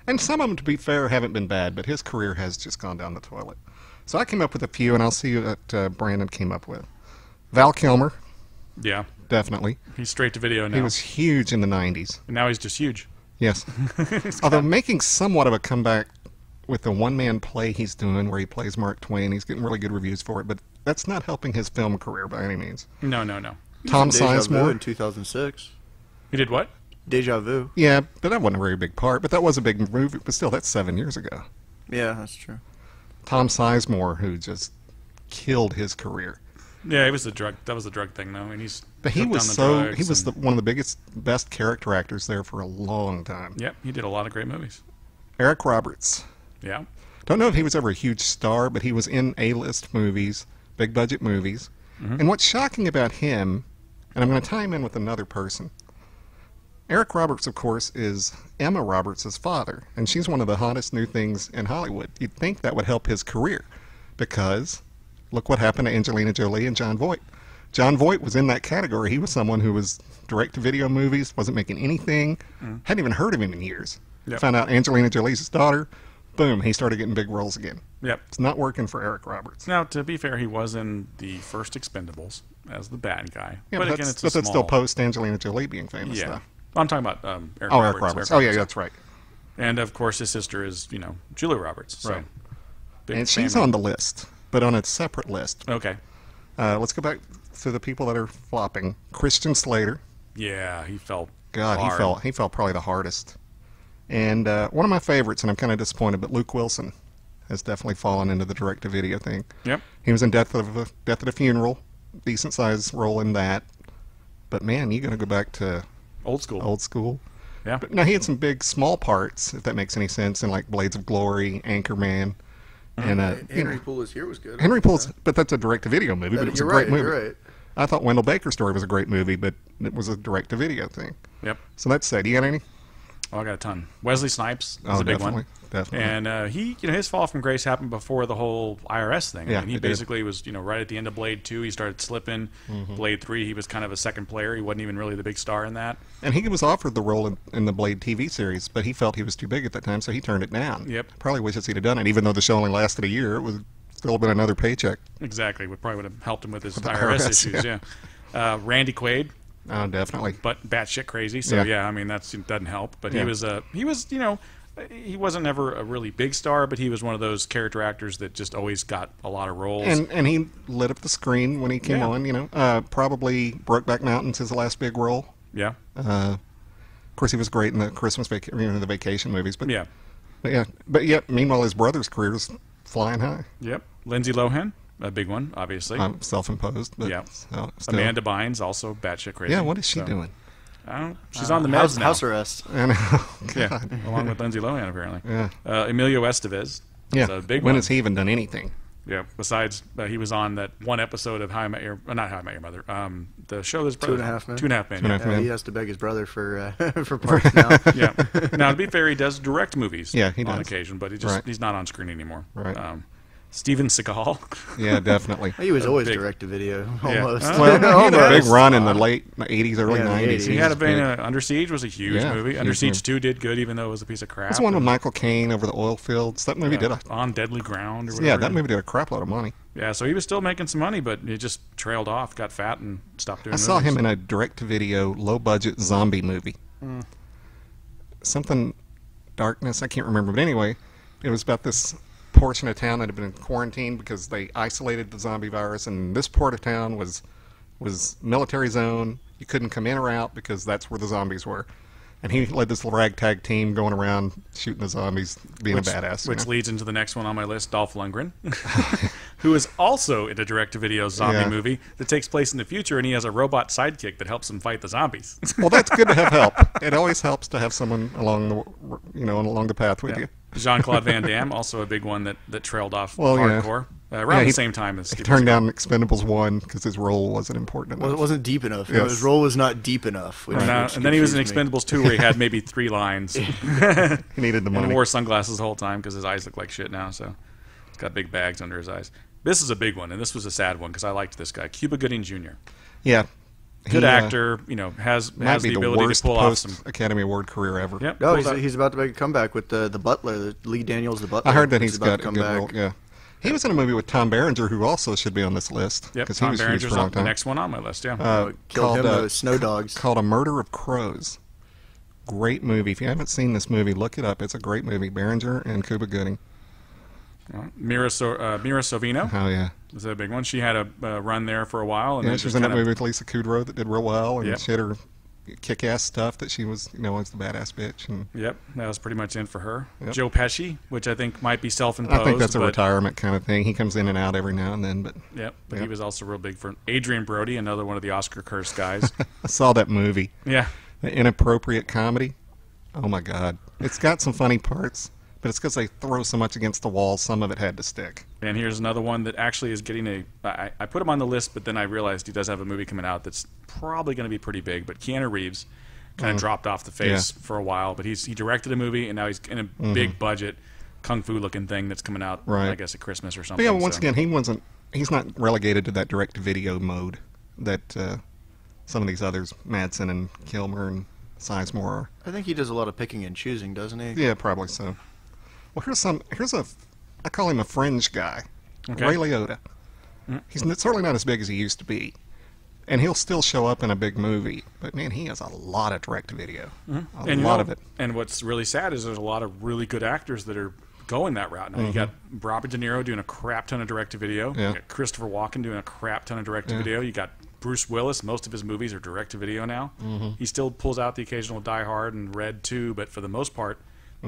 And some of them, to be fair, haven't been bad, but his career has just gone down the toilet. So I came up with a few, and I'll see what Brandon came up with. Val Kilmer. Yeah. Definitely. He's straight to video now. He was huge in the 90s. And now he's just huge. Yes. Although making somewhat of a comeback with the one-man play he's doing where he plays Mark Twain. He's getting really good reviews for it, but that's not helping his film career by any means. No, no, no. Tom Sizemore in 2006. He did what? Deja Vu. Yeah, but that wasn't a very big part, but that was a big movie. But still, that's 7 years ago. Yeah, that's true. Tom Sizemore, who just killed his career. Yeah, he was the drug. That was the drug thing, though, and he's. But he was so. He was one of the biggest, best character actors there for a long time. Yep, he did a lot of great movies. Eric Roberts. Yeah. Don't know if he was ever a huge star, but he was in A-list movies, big-budget movies. Mm-hmm. And what's shocking about him, and I'm going to tie him in with another person, Eric Roberts, of course, is Emma Roberts' father, and she's one of the hottest new things in Hollywood. You'd think that would help his career, because look what happened to Angelina Jolie and John Voight. John Voight was in that category. He was someone who was direct-to-video movies, wasn't making anything, hadn't even heard of him in years. Yep. Found out Angelina Jolie's daughter. Boom, he started getting big roles again. Yep. It's not working for Eric Roberts. Now, to be fair, he was in the first Expendables as the bad guy. Yeah, but again, that's still post-Angelina Jolie being famous, though. I'm talking about Eric Roberts. Eric Roberts. Oh, yeah, that's right. And, of course, his sister is, you know, Julia Roberts. So right. And she's on the list, but on a separate list. Okay. Let's go back to the people that are flopping. Christian Slater. Yeah, he fell hard. He fell probably the hardest. And one of my favorites, and I'm kind of disappointed, but Luke Wilson has definitely fallen into the direct-to-video thing. Yep. He was in Death at a Funeral, decent-sized role in that. But, man, you're going to go back to... Old school. Old school. Yeah. But, now, he had some big, small parts, if that makes any sense, in, like, Blades of Glory, Anchorman. And, Henry Poole is Here was good. Henry Poole's, but that's a direct-to-video movie, but it was a great movie. You're right. I thought Wendell Baker's Story was a great movie, but it was a direct-to-video thing. Yep. So that's it. You got any? Oh, I got a ton. Wesley Snipes is a big one. Definitely. And he, you know, his fall from grace happened before the whole IRS thing. Yeah, I mean, he basically was, you know, right at the end of Blade 2, he started slipping. Mm-hmm. Blade 3, he was kind of a second player. He wasn't even really the big star in that. And he was offered the role in the Blade TV series, but he felt he was too big at that time, so he turned it down. Yep. Probably wishes he'd have done it, even though the show only lasted a year. It would still been another paycheck. Exactly. It probably would have helped him with his IRS issues. Yeah. Randy Quaid. Oh, definitely. But batshit crazy. So, yeah, I mean, that doesn't help. But he was, you know, he wasn't ever a really big star, but he was one of those character actors that just always got a lot of roles. And he lit up the screen when he came on, you know. Probably Brokeback Mountain's his last big role. Yeah. Of course, he was great in the Christmas the vacation movies. But yeah. But meanwhile, his brother's career is flying high. Yep. Lindsay Lohan. A big one, obviously. Self-imposed. But yeah. So, Amanda Bynes, also batshit crazy. Yeah, what is she doing? I don't know. She's on the meds now. House arrest. I know. God. Yeah, along with Lindsay Lohan, apparently. Yeah. Emilio Estevez. Yeah. A big one. When has he even done anything? Yeah, besides he was on that one episode of How I Met Your Mother. The show that's brother. Two and a Half Men. Yeah, he has to beg his brother for parts now. Yeah. Now, to be fair, he does direct movies on occasion, but he's not on screen anymore. Right. Steven Seagal. Yeah, definitely. He was always direct-to-video, almost. Yeah. Well, he had a big run in the late 80s, early 90s. He had Under Siege was a huge movie. Huge Under Siege 2 did good, even though it was a piece of crap. That's one with Michael Caine over the oil fields. That movie did On Deadly Ground or whatever. Yeah, that movie did a crap load of money. Yeah, so he was still making some money, but it just trailed off, got fat, and stopped doing movies. I saw him in a direct-to-video, low-budget zombie movie. Something, Darkness, I can't remember. But anyway, it was about this portion of town that had been in quarantine because they isolated the zombie virus, and this part of town was military zone. You couldn't come in or out because that's where the zombies were. And he led this little ragtag team going around shooting the zombies, being a badass. Which leads into the next one on my list, Dolph Lundgren, who is also in a direct-to-video zombie movie that takes place in the future, and he has a robot sidekick that helps him fight the zombies. Well, that's good to have help. It always helps to have someone along the path with you. Jean-Claude Van Damme, also a big one that trailed off hardcore. Around the same time as Steven turned down Expendables 1 because his role wasn't important enough. Well, it wasn't deep enough. Yes. No, his role was not deep enough. Which, and then he was in Expendables 2 where he had maybe 3 lines. He needed the money. And wore sunglasses the whole time because his eyes look like shit now. So he's got big bags under his eyes. This is a big one, and this was a sad one because I liked this guy, Cuba Gooding Jr. Yeah. Good actor, you know, has the ability to pull off some Academy Award career ever. Yep. No, he's about to make a comeback with the Butler, Lee Daniels, the Butler. I heard that he's got a good role. Yeah. He was in a movie with Tom Berenger, who also should be on this list. Yep, Tom Berenger's on the next one on my list, yeah. Killed him, Snow Dogs. Called A Murder of Crows. Great movie. If you haven't seen this movie, look it up. It's a great movie. Berenger and Cuba Gooding. Mira Sorvino. Oh, yeah. Was that a big one? She had a run there for a while. And yeah, she was in that movie with Lisa Kudrow that did real well, and she had her kick-ass stuff that she was, you know, as the badass bitch. And yep, that was pretty much in for her. Yep. Joe Pesci, which I think might be self-imposed. I think that's a retirement kind of thing. He comes in and out every now and then, but yep. But he was also real big for Adrien Brody, another one of the Oscar-cursed guys. I saw that movie. Yeah, the inappropriate comedy. Oh my God, it's got some funny parts, but it's because they throw so much against the wall. Some of it had to stick. And here's another one that actually is getting a... I put him on the list, but then I realized he does have a movie coming out that's probably going to be pretty big. But Keanu Reeves kind of dropped off the face for a while. But he directed a movie, and now he's in a big budget kung fu looking thing that's coming out, I guess, at Christmas or something. But yeah, once again, he's not relegated to that direct video mode that some of these others, Madsen and Kilmer and Sizemore are. I think he does a lot of picking and choosing, doesn't he? Yeah, probably so. Well, I call him a fringe guy, Ray Liotta. He's certainly not as big as he used to be, and he'll still show up in a big movie. But man, he has a lot of direct video, a lot of it. And what's really sad is there's a lot of really good actors that are going that route now. You got Robert De Niro doing a crap ton of direct video. You got Christopher Walken doing a crap ton of direct video. You got Bruce Willis. Most of his movies are direct to video now. He still pulls out the occasional Die Hard and Red 2, but for the most part,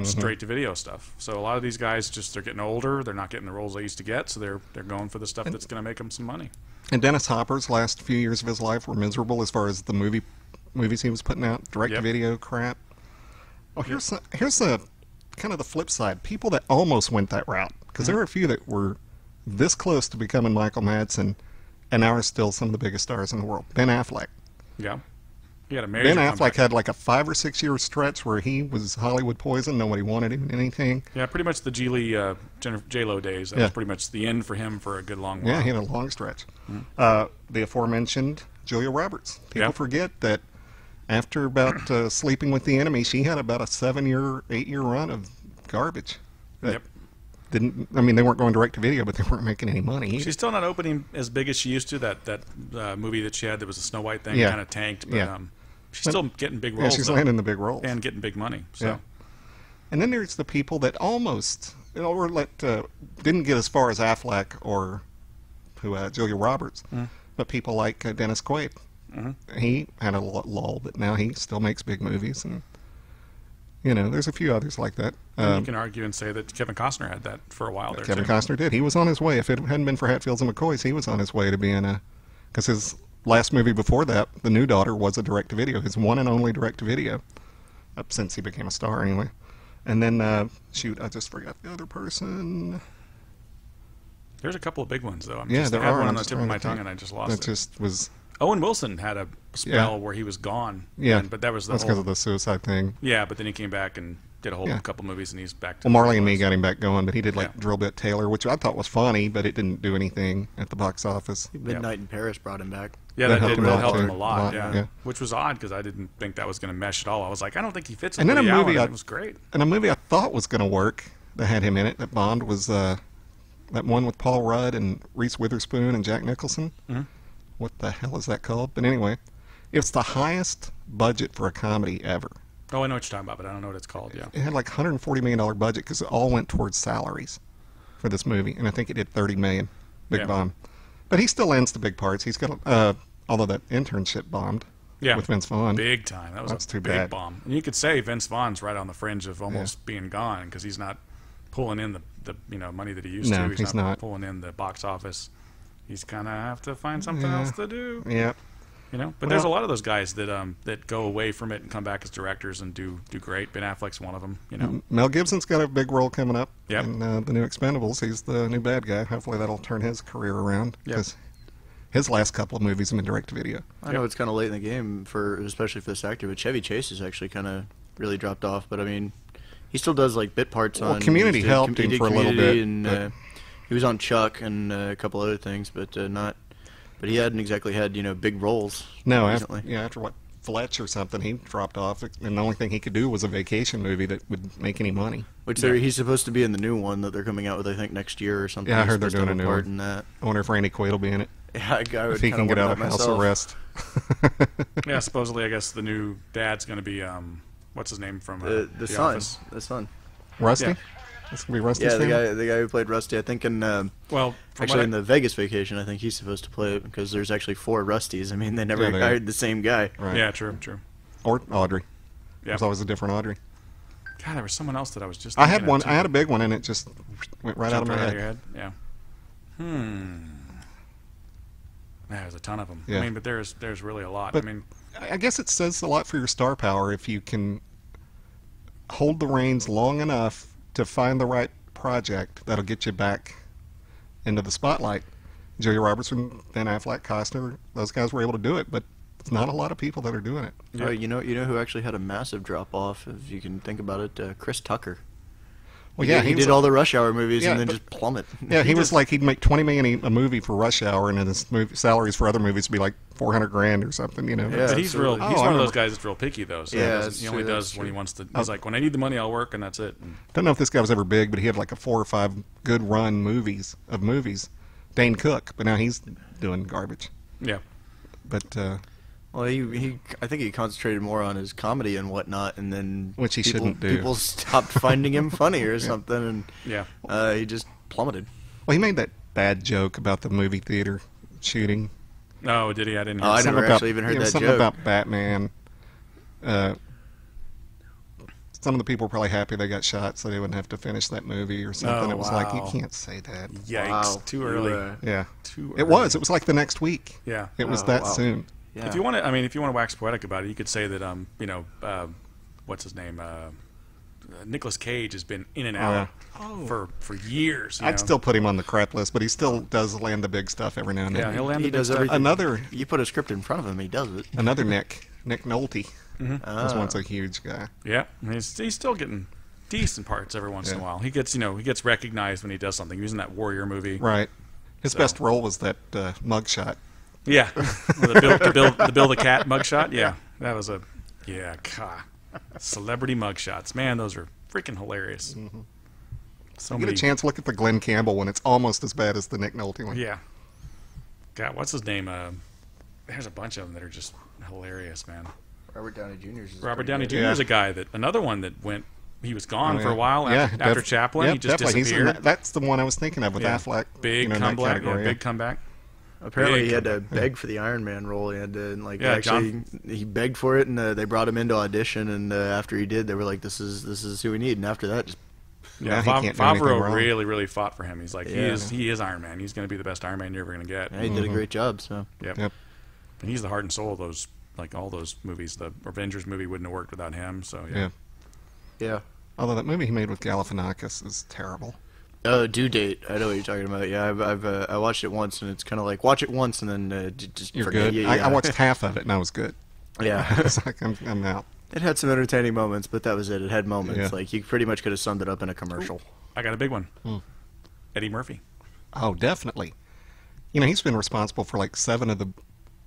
straight to video stuff. So a lot of these guys they're getting older. They're not getting the roles they used to get. So they're going for the stuff that's going to make them some money. And Dennis Hopper's last few years of his life were miserable as far as the movies he was putting out, direct video crap. Oh, here's the kind of the flip side. People that almost went that route, because there were a few that were this close to becoming Michael Madsen, and now are still some of the biggest stars in the world. Ben Affleck. Yeah. Ben Affleck had like a 5 or 6 year stretch where he was Hollywood poison. Nobody wanted him in anything. Yeah, pretty much the J-Lo days. That was pretty much the end for him for a good long while. Yeah, he had a long stretch. The aforementioned Julia Roberts. People forget that after about Sleeping with the Enemy, she had about a 7-year, 8-year run of garbage. I mean, they weren't going direct to video, but they weren't making any money either. She's still not opening as big as she used to. That movie that she had that was a Snow White thing kind of tanked, but she's still getting big roles. Yeah, she's landing the big roles and getting big money. So, and then there's the people that almost didn't get as far as Affleck or Julia Roberts, but people like Dennis Quaid. He had a lull, but now he still makes big movies and. You know, there's a few others like that. You can argue and say that Kevin Costner had that for a while there, Kevin Costner did. He was on his way. If it hadn't been for Hatfields and McCoys, he was on his way to being a... Because his last movie before that, The New Daughter, was a direct-to-video. His one and only direct-to-video. Up since he became a star, anyway. And then, shoot, I just forgot the other person. There's a couple of big ones, though. I had one on the tip of my tongue, and I just lost it. That just was... Owen Wilson had a spell where he was gone. Yeah, but that's because of the suicide thing. Yeah, but then he came back and did a whole couple movies, and he's back to... Well, Marley and Me got him back going, but he did like Drill Bit Taylor, which I thought was funny, but it didn't do anything at the box office. Midnight in Paris brought him back. Yeah, that helped him a lot. Yeah, which was odd because I didn't think that was going to mesh at all. I was like, I don't think he fits. And then it was great. And a movie I thought was going to work that had him in it, that Bond, was that one with Paul Rudd and Reese Witherspoon and Jack Nicholson. What the hell is that called? But anyway, it's the highest budget for a comedy ever. Oh, I know what you're talking about, but I don't know what it's called. Yeah, it had like $140 million budget because it all went towards salaries for this movie, and I think it did $30 million. Big bomb. But he still lands the big parts. He's got, although that internship bombed with Vince Vaughn. Big time. That's a big bomb. And you could say Vince Vaughn's right on the fringe of almost being gone because he's not pulling in the money that he used to. He's not pulling in the box office. He's kind of have to find something else to do. Yeah. You know, but well, there's a lot of those guys that that go away from it and come back as directors and do great. Ben Affleck's one of them. You know, Mel Gibson's got a big role coming up in the new Expendables. He's the new bad guy. Hopefully that'll turn his career around because his last couple of movies have been direct to video. I know it's kind of late in the game for especially for this actor, but Chevy Chase has actually kind of really dropped off. But I mean, he still does like bit parts on Community helped him for a little bit, and he was on Chuck and a couple other things, but not. But he hadn't exactly had, you know, big roles. No, recently. After, after what, Fletch or something, he dropped off, and the only thing he could do was a vacation movie that would make any money. Which he's supposed to be in the new one that they're coming out with, I think, next year or something. Yeah, I heard they're doing a new one. That. I wonder if Randy Quaid will be in it. Yeah, I would if he can get out of house arrest. Yeah, supposedly, I guess the new dad's going to be, what's his name from the son. Office? The son. Rusty? Yeah. That's gonna be Rusty's thing? Yeah, the guy who played Rusty, I think in well, actually in the Vegas Vacation, I think he's supposed to play it because there's actually 4 Rustys. I mean, they never hired the same guy. Right. Yeah, true, true. Or Audrey. Yeah, there's always a different Audrey. God, there was someone else that I was just. I had one. I had a big one, and it just went right out of my head. Out of your head. Yeah. Yeah, there's a ton of them. Yeah. I mean, but there's really a lot. But I mean, I guess it says a lot for your star power if you can hold the reins long enough to find the right project that'll get you back into the spotlight. Julia Robertson, Ben Affleck, Costner, those guys were able to do it, but it's not a lot of people that are doing it. Yeah, you know who actually had a massive drop-off, if you can think about it, Chris Tucker. Well, yeah, he did all the Rush Hour movies and then just plummet. Yeah, he was like he'd make $20 million a movie for Rush Hour, and then his salaries for other movies would be like $400 grand or something, you know. Yeah, but he's real. He's one of those guys that's real picky, though. So yeah, he only does when he wants to. He's like, when I need the money, I'll work, and that's it. And don't know if this guy was ever big, but he had like a 4 or 5 good run movies. Dane Cook, but now he's doing garbage. Yeah, but. Well, I think he concentrated more on his comedy and whatnot, and then which he shouldn't do. People stopped finding him funny or something, and he just plummeted. Well, he made that bad joke about the movie theater shooting. Oh, did he? I didn't. Hear I never actually even heard that something joke. Something about Batman. Some of the people were probably happy they got shot, so they wouldn't have to finish that movie or something. Oh, it was like, you can't say that. Yikes! Wow. Too early. Yeah. Too early. It was. It was like the next week. Yeah. It was that soon. Yeah. If you want to, I mean, if you want to wax poetic about it, you could say that, you know, what's his name, Nicolas Cage has been in and out for years. I'd still put him on the crap list, but he still does land the big stuff every now and then. Yeah, he'll land the big stuff. Another, you put a script in front of him, he does it. Another Nick Nolte, was once a huge guy. Yeah, he's still getting decent parts every once in a while. He gets, you know, he gets recognized when he does something. He was in that Warrior movie. Right. His best role was that mugshot. Yeah, the Bill the Cat mugshot. Yeah, that was a celebrity mugshots. Man, those are freaking hilarious. Mm-hmm. So you get a chance, look at the Glenn Campbell one. It's almost as bad as the Nick Nolte one. Yeah. God, what's his name? There's a bunch of them that are just hilarious, man. Robert Downey Jr. is a guy that he was gone for a while after Chaplin. He just disappeared. That's the one I was thinking of with Affleck. Big comeback. Yeah, big comeback. Apparently he had to beg for the Iron Man role. He had to he begged for it, and they brought him into audition. And after he did, they were like, "This is who we need." And after that, just Favreau really fought for him. He's like, he is Iron Man. He's going to be the best Iron Man you're ever going to get. Yeah, he did a great job. So and he's the heart and soul of those, like all those movies. The Avengers movie wouldn't have worked without him. So although that movie he made with Galifianakis is terrible. Oh, Due Date. I know what you're talking about. Yeah, I watched it once, and it's kind of like, watch it once, and then just forget. You're good. I watched half of it, and I was good. Yeah. It's like, I'm out. It had some entertaining moments, but that was it. It had moments. Yeah. Like, you pretty much could have summed it up in a commercial. Ooh, I got a big one. Eddie Murphy. Oh, definitely. You know, he's been responsible for like 7 of the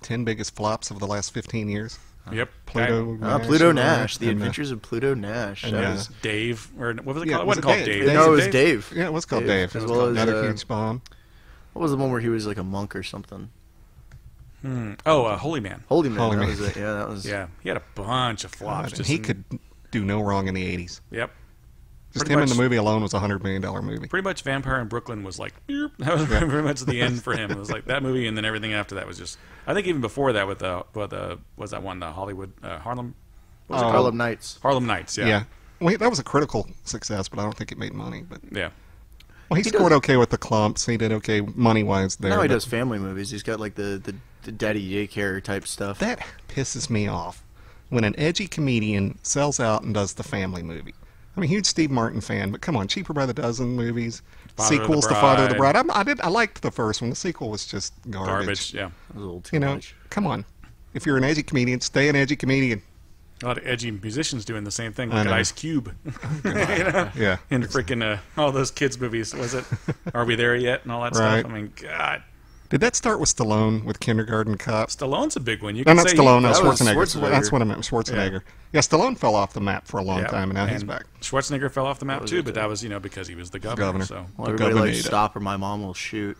10 biggest flops of the last 15 years. Yep, Pluto. Pluto Nash, The Adventures of Pluto Nash. And that was Dave, or what was it called? It wasn't called Dave. No, it was Dave. Yeah, it was called Dave. As well as Another Huge Bomb. What was the one where he was like a monk or something? Oh, Holy Man. Holy Man. Holy Man. That was it. Yeah, that was. Yeah, he had a bunch of flops. He could do no wrong in the '80s. Yep. Just him in the movie alone was a $100 million movie. Pretty much, Vampire in Brooklyn was like that was pretty much the end for him. It was like that movie, and then everything after that was just. I think even before that, with the was that one the Hollywood Harlem, what was it called? Harlem Nights. Harlem Nights, yeah. Well, that was a critical success, but I don't think it made money. But well, he scored okay with the clumps. He did okay money wise there. Now he does family movies. He's got like the daddy daycare type stuff. That pisses me off when an edgy comedian sells out and does the family movie. I'm a huge Steve Martin fan, but come on, Cheaper by the Dozen movies, sequels to Father of the Bride. I liked the first one. The sequel was just garbage. Yeah, a little too much. Come on, if you're an edgy comedian, stay an edgy comedian. A lot of edgy musicians doing the same thing, like an Ice Cube. You know? Yeah, and freaking all those kids movies. Was it Are We There Yet and all that stuff? I mean, God. Did that start with Stallone with Kindergarten Cop? Stallone's a big one. You can no, not say Stallone. No, Schwarzenegger. That's what I meant. Schwarzenegger. Yeah, Stallone fell off the map for a long time, and now he's back. Schwarzenegger fell off the map too, but that was because he was the governor. So well, everybody likes Stop or My Mom Will Shoot.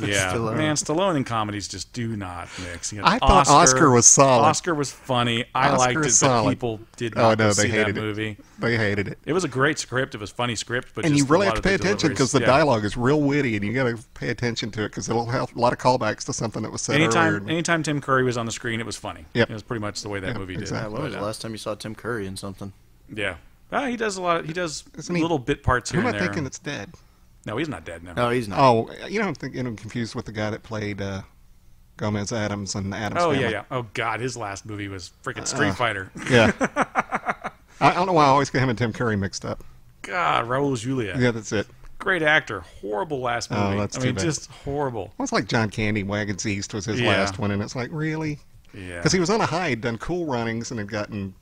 Yeah, Stallone. Man, Stallone and comedies just do not mix. I thought Oscar was solid. Oscar was funny. I liked it, but people did not see that movie. They hated it. It was a great script. It was a funny script, but you really have to pay attention because the dialogue is real witty, and you got to pay attention to it because it'll have a lot of callbacks to something that was said earlier. Anytime Tim Curry was on the screen, it was funny. Yep. It was pretty much the way that movie did. Exactly. When was the last time you saw Tim Curry in something? Yeah, he does a lot. He does little bit parts here and there. Who am I thinking that's dead? No, he's not dead now. No, he's not. Oh, you don't think I'm confused with the guy that played Gomez Adams and Adams Family. Yeah, yeah. Oh, God, his last movie was freaking Street Fighter. Yeah. I don't know why I always get him and Tim Curry mixed up. God, Raul Julia. Yeah, that's it. Great actor. Horrible last movie. Oh, that's too bad. Just horrible. Well, it's like John Candy, Wagons East was his last one, and it's like, really? Yeah. Because he was on a high, he'd done Cool Runnings, and had gotten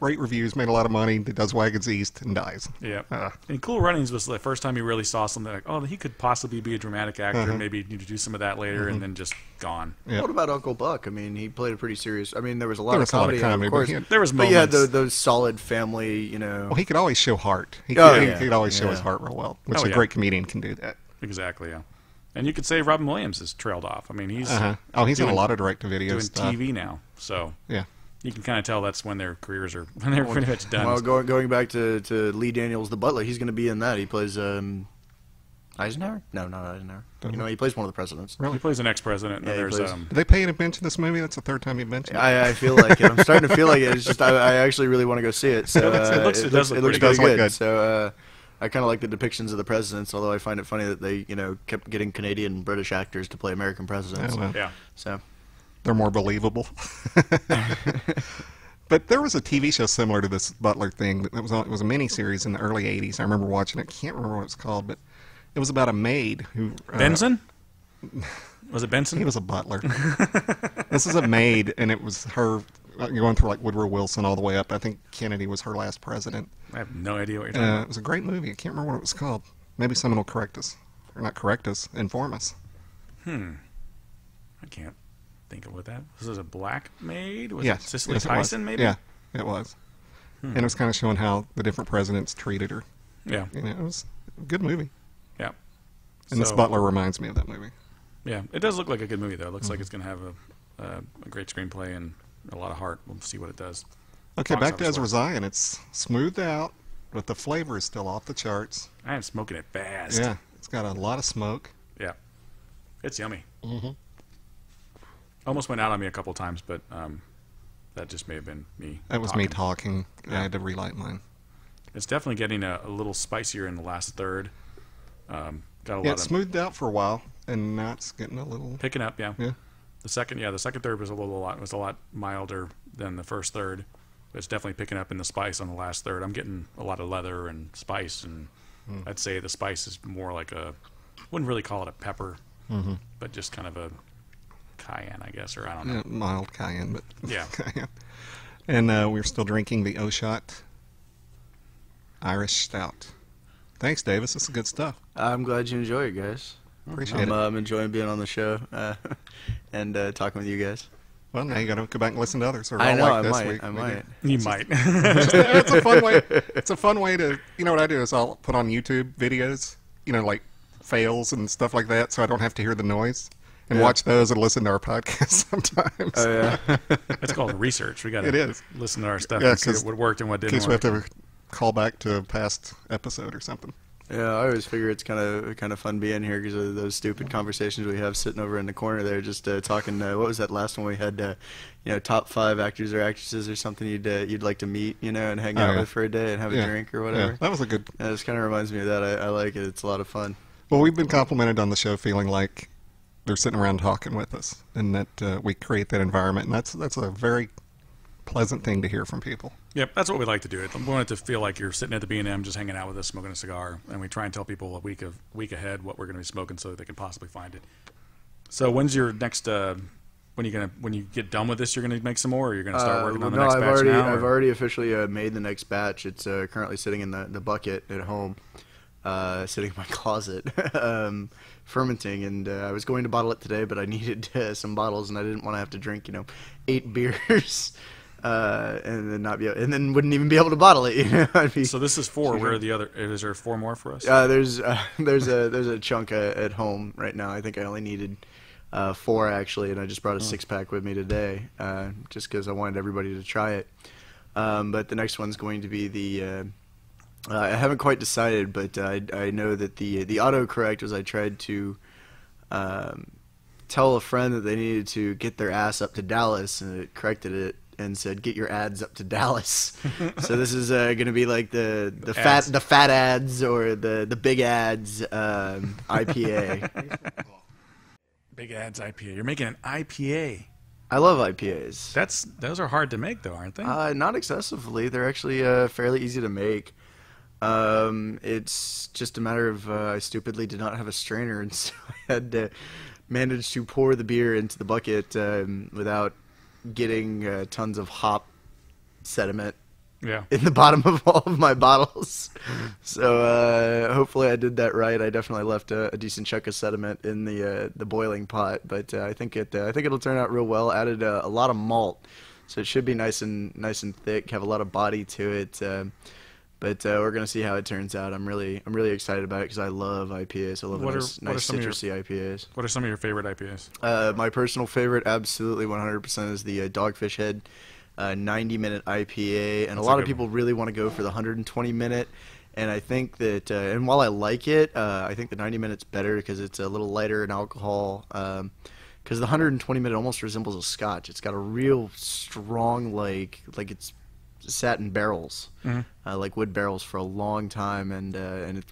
great reviews, made a lot of money, does Wagons East, and dies. Yeah. And Cool Runnings was the first time you really saw something like, oh, he could possibly be a dramatic actor, maybe need to do some of that later, and then just gone. Yep. What about Uncle Buck? I mean, he played a pretty serious, I mean, there was a lot of comedy, of course. There was moments. But yeah, those solid family, you know. Well, he could always show heart. He could always show his heart real well, which a great comedian can do that. Exactly, yeah. And you could say Robin Williams has trailed off. I mean, he's he's doing a lot of direct-to-video stuff. Doing TV now, so. Yeah. You can kind of tell that's when their careers are pretty much done. Well, going back to Lee Daniels, the butler, he's going to be in that. He plays Eisenhower? No, not Eisenhower. You know, he plays one of the presidents. Really? He plays an ex-president. Yeah, did they pay you to mention this movie? That's the third time you mentioned it. I feel like it. I'm starting to feel like it. It's just I actually really want to go see it. So it looks good. So I kind of like the depictions of the presidents, although I find it funny that they kept getting Canadian and British actors to play American presidents. Yeah. So. They're more believable. But there was a TV show similar to this butler thing. That was on, it was a miniseries in the early 80s. I remember watching it. I can't remember what it was called, but it was about a maid who... Benson? Was it Benson? He was a butler. This is a maid, and it was her going through like Woodrow Wilson all the way up. I think Kennedy was her last president. I have no idea what you're talking about. It was a great movie. I can't remember what it was called. Maybe someone will correct us. Or not correct us, inform us. I can't. With that, was it a black maid? Was it Cicely Tyson? Maybe. Yeah, it was, and it was kind of showing how the different presidents treated her. Yeah, it was a good movie. Yeah, and this butler reminds me of that movie. Yeah, it does look like a good movie though. It looks like it's going to have a great screenplay and a lot of heart. We'll see what it does. Okay, back to Ezra Zion. It's smoothed out, but the flavor is still off the charts. I am smoking it fast. Yeah, it's got a lot of smoke. Yeah, it's yummy. Almost went out on me a couple times, but that just may have been me. That was me talking. Yeah. I had to relight mine. It's definitely getting a little spicier in the last third. Got a lot. It smoothed out for a while, and now it's getting a little picking up. Yeah, yeah. The second third was a lot milder than the first third. But it's definitely picking up in the spice on the last third. I'm getting a lot of leather and spice, and I'd say the spice is more like a wouldn't really call it a pepper, but just kind of a cayenne, I guess, or I don't know. Mild cayenne, but yeah. Cayenne. And we're still drinking the O Shot Irish Stout. Thanks, Davis. This is good stuff. I'm glad you enjoy it, guys. Appreciate it. I'm enjoying being on the show and talking with you guys. Well, now you got to go back and listen to others. Or I know. Like I might. You might. It's a fun way. It's a fun way to. You know what I do is I'll put on YouTube videos. You know, like fails and stuff like that, so I don't have to hear the noise. And watch those and listen to our podcast sometimes. Oh, yeah. That's called research. We got to listen to our stuff and see what worked and what didn't work. In case we have to call back to a past episode or something. Yeah, I always figure it's kind of fun being here because of those stupid conversations we have sitting over in the corner there, just talking. What was that last one we had? You know, top 5 actors or actresses or something you'd like to meet, you know, and hang out with for a day and have a drink or whatever. Yeah, that was a good. Yeah, this kind of reminds me of that. I like it. It's a lot of fun. Well, we've been complimented on the show, feeling like they're sitting around talking with us, and that we create that environment, and that's a very pleasant thing to hear from people. Yep, that's what we like to do. We want it to feel like you're sitting at the B&M just hanging out with us, smoking a cigar, and we try and tell people a week ahead what we're going to be smoking so that they can possibly find it. So when's your next? When you get done with this, you're gonna make some more, or you're gonna start working on the next batch? I've already officially made the next batch. It's currently sitting in the bucket at home, sitting in my closet, fermenting. And I was going to bottle it today, but I needed some bottles, and I didn't want to have to drink 8 beers. And then wouldn't even be able to bottle it. So this is 4. Where are the other? Is there 4 more for us? There's a chunk at home right now. I think I only needed 4 actually, and I just brought a 6-pack with me today, just because I wanted everybody to try it. But the next one's going to be the. I haven't quite decided, but I know that the autocorrect was I tried to. Tell a friend that they needed to get their ass up to Dallas, and it corrected it and said, "Get your ads up to Dallas." So this is going to be like the fat ads or the big ads IPA. Big ads IPA. You're making an IPA. I love IPAs. Those are hard to make though, aren't they? Not excessively. They're actually fairly easy to make. It's just a matter of I stupidly did not have a strainer, and so I had to manage to pour the beer into the bucket without getting tons of hop sediment in the bottom of all of my bottles. So hopefully I did that right. I definitely left a decent chunk of sediment in the boiling pot, but I think it'll turn out real well. Added a lot of malt, so it should be nice and thick, have a lot of body to it. But we're gonna see how it turns out. I'm really excited about it because I love IPAs. I love nice citrusy IPAs. What are some of your favorite IPAs? My personal favorite, absolutely 100%, is the Dogfish Head 90-minute IPA. And a lot of people really want to go for the 120-minute. And I think that, and while I like it, I think the 90-minute's better because it's a little lighter in alcohol. Because the 120-minute almost resembles a Scotch. It's got a real strong like it's sat in barrels, like wood barrels, for a long time, and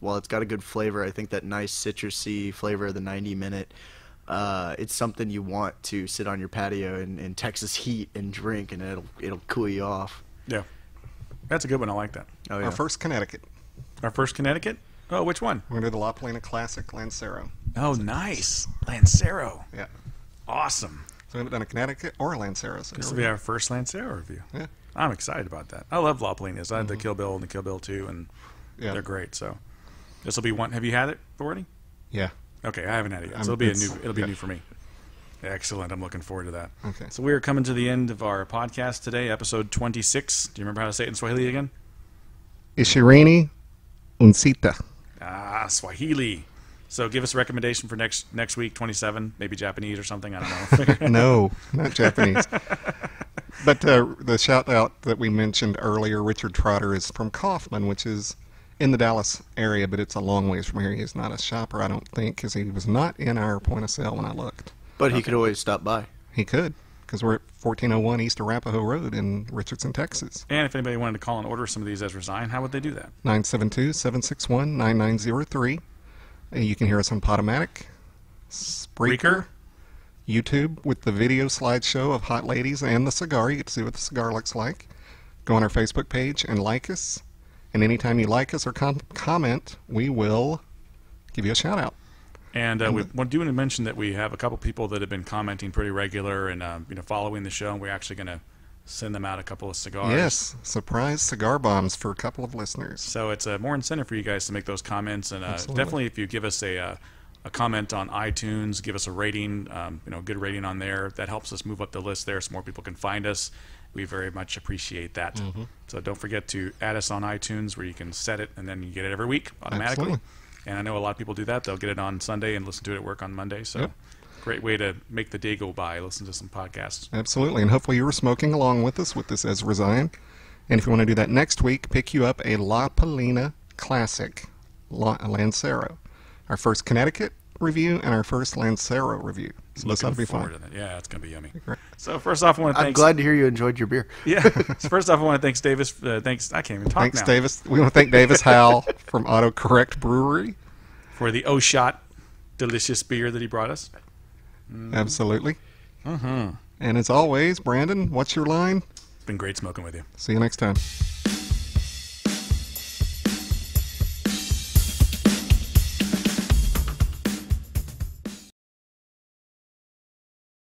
while it's got a good flavor, I think that nice citrusy flavor of the 90-minute, it's something you want to sit on your patio in Texas heat and drink, and it'll cool you off. Yeah, that's a good one. I like that. Oh, yeah. Our first Connecticut. Oh, which one? We're gonna do the La Plena Classic Lancero. Oh, nice, Lancero. Yeah, awesome. So we've done a Connecticut or a Lancero. So this will be our first Lancero review. Yeah. I'm excited about that. I love La Plenas. I had the Kill Bill and the Kill Bill 2, and they're great. So this will be one. Have you had it already? Yeah. Okay, I haven't had it yet. So it'll be new for me. Excellent. I'm looking forward to that. Okay. So we are coming to the end of our podcast today, episode 26. Do you remember how to say it in Swahili again? Ishirini unsita. Ah, Swahili. So give us a recommendation for next week, 27, maybe Japanese or something. I don't know. No, not Japanese. But the shout-out that we mentioned earlier, Richard Trotter, is from Kaufman, which is in the Dallas area, but it's a long ways from here. He's not a shopper, I don't think, because he was not in our point of sale when I looked. But he could always stop by. He could, because we're at 1401 East Arapahoe Road in Richardson, Texas. And if anybody wanted to call and order some of these Ezra Zion, how would they do that? 972-761-9903. You can hear us on Podomatic, Spreaker, YouTube with the video slideshow of Hot Ladies and the cigar. You get to see what the cigar looks like. Go on our Facebook page and like us. And anytime you like us or comment, we will give you a shout out. And we do want to mention that we have a couple people that have been commenting pretty regular and following the show. And we're actually going to send them out a couple of cigars. Yes, surprise cigar bombs for a couple of listeners. So it's more incentive for you guys to make those comments. And definitely, if you give us a comment on iTunes, give us a rating, good rating on there. That helps us move up the list there so more people can find us. We very much appreciate that. So don't forget to add us on iTunes, where you can set it and then you get it every week automatically. Absolutely. And I know a lot of people do that. They'll get it on Sunday and listen to it at work on Monday. So great way to make the day go by, listen to some podcasts. Absolutely. And hopefully you were smoking along with us with this Ezra Zion. And if you want to do that next week, pick you up a La Palina Classic Lancero. Our first Connecticut review and our first Lancero review. So this ought to be fun. Yeah, it's going to be yummy. So first off, I want to thank... I'm glad to hear you enjoyed your beer. Yeah. So first off, I want to thank Davis. I can't even talk now. Thanks, Davis. We want to thank Davis Howell from Autocorrect Brewery. For the O Shot delicious beer that he brought us. Absolutely. And as always, Brandon, what's your line? It's been great smoking with you. See you next time.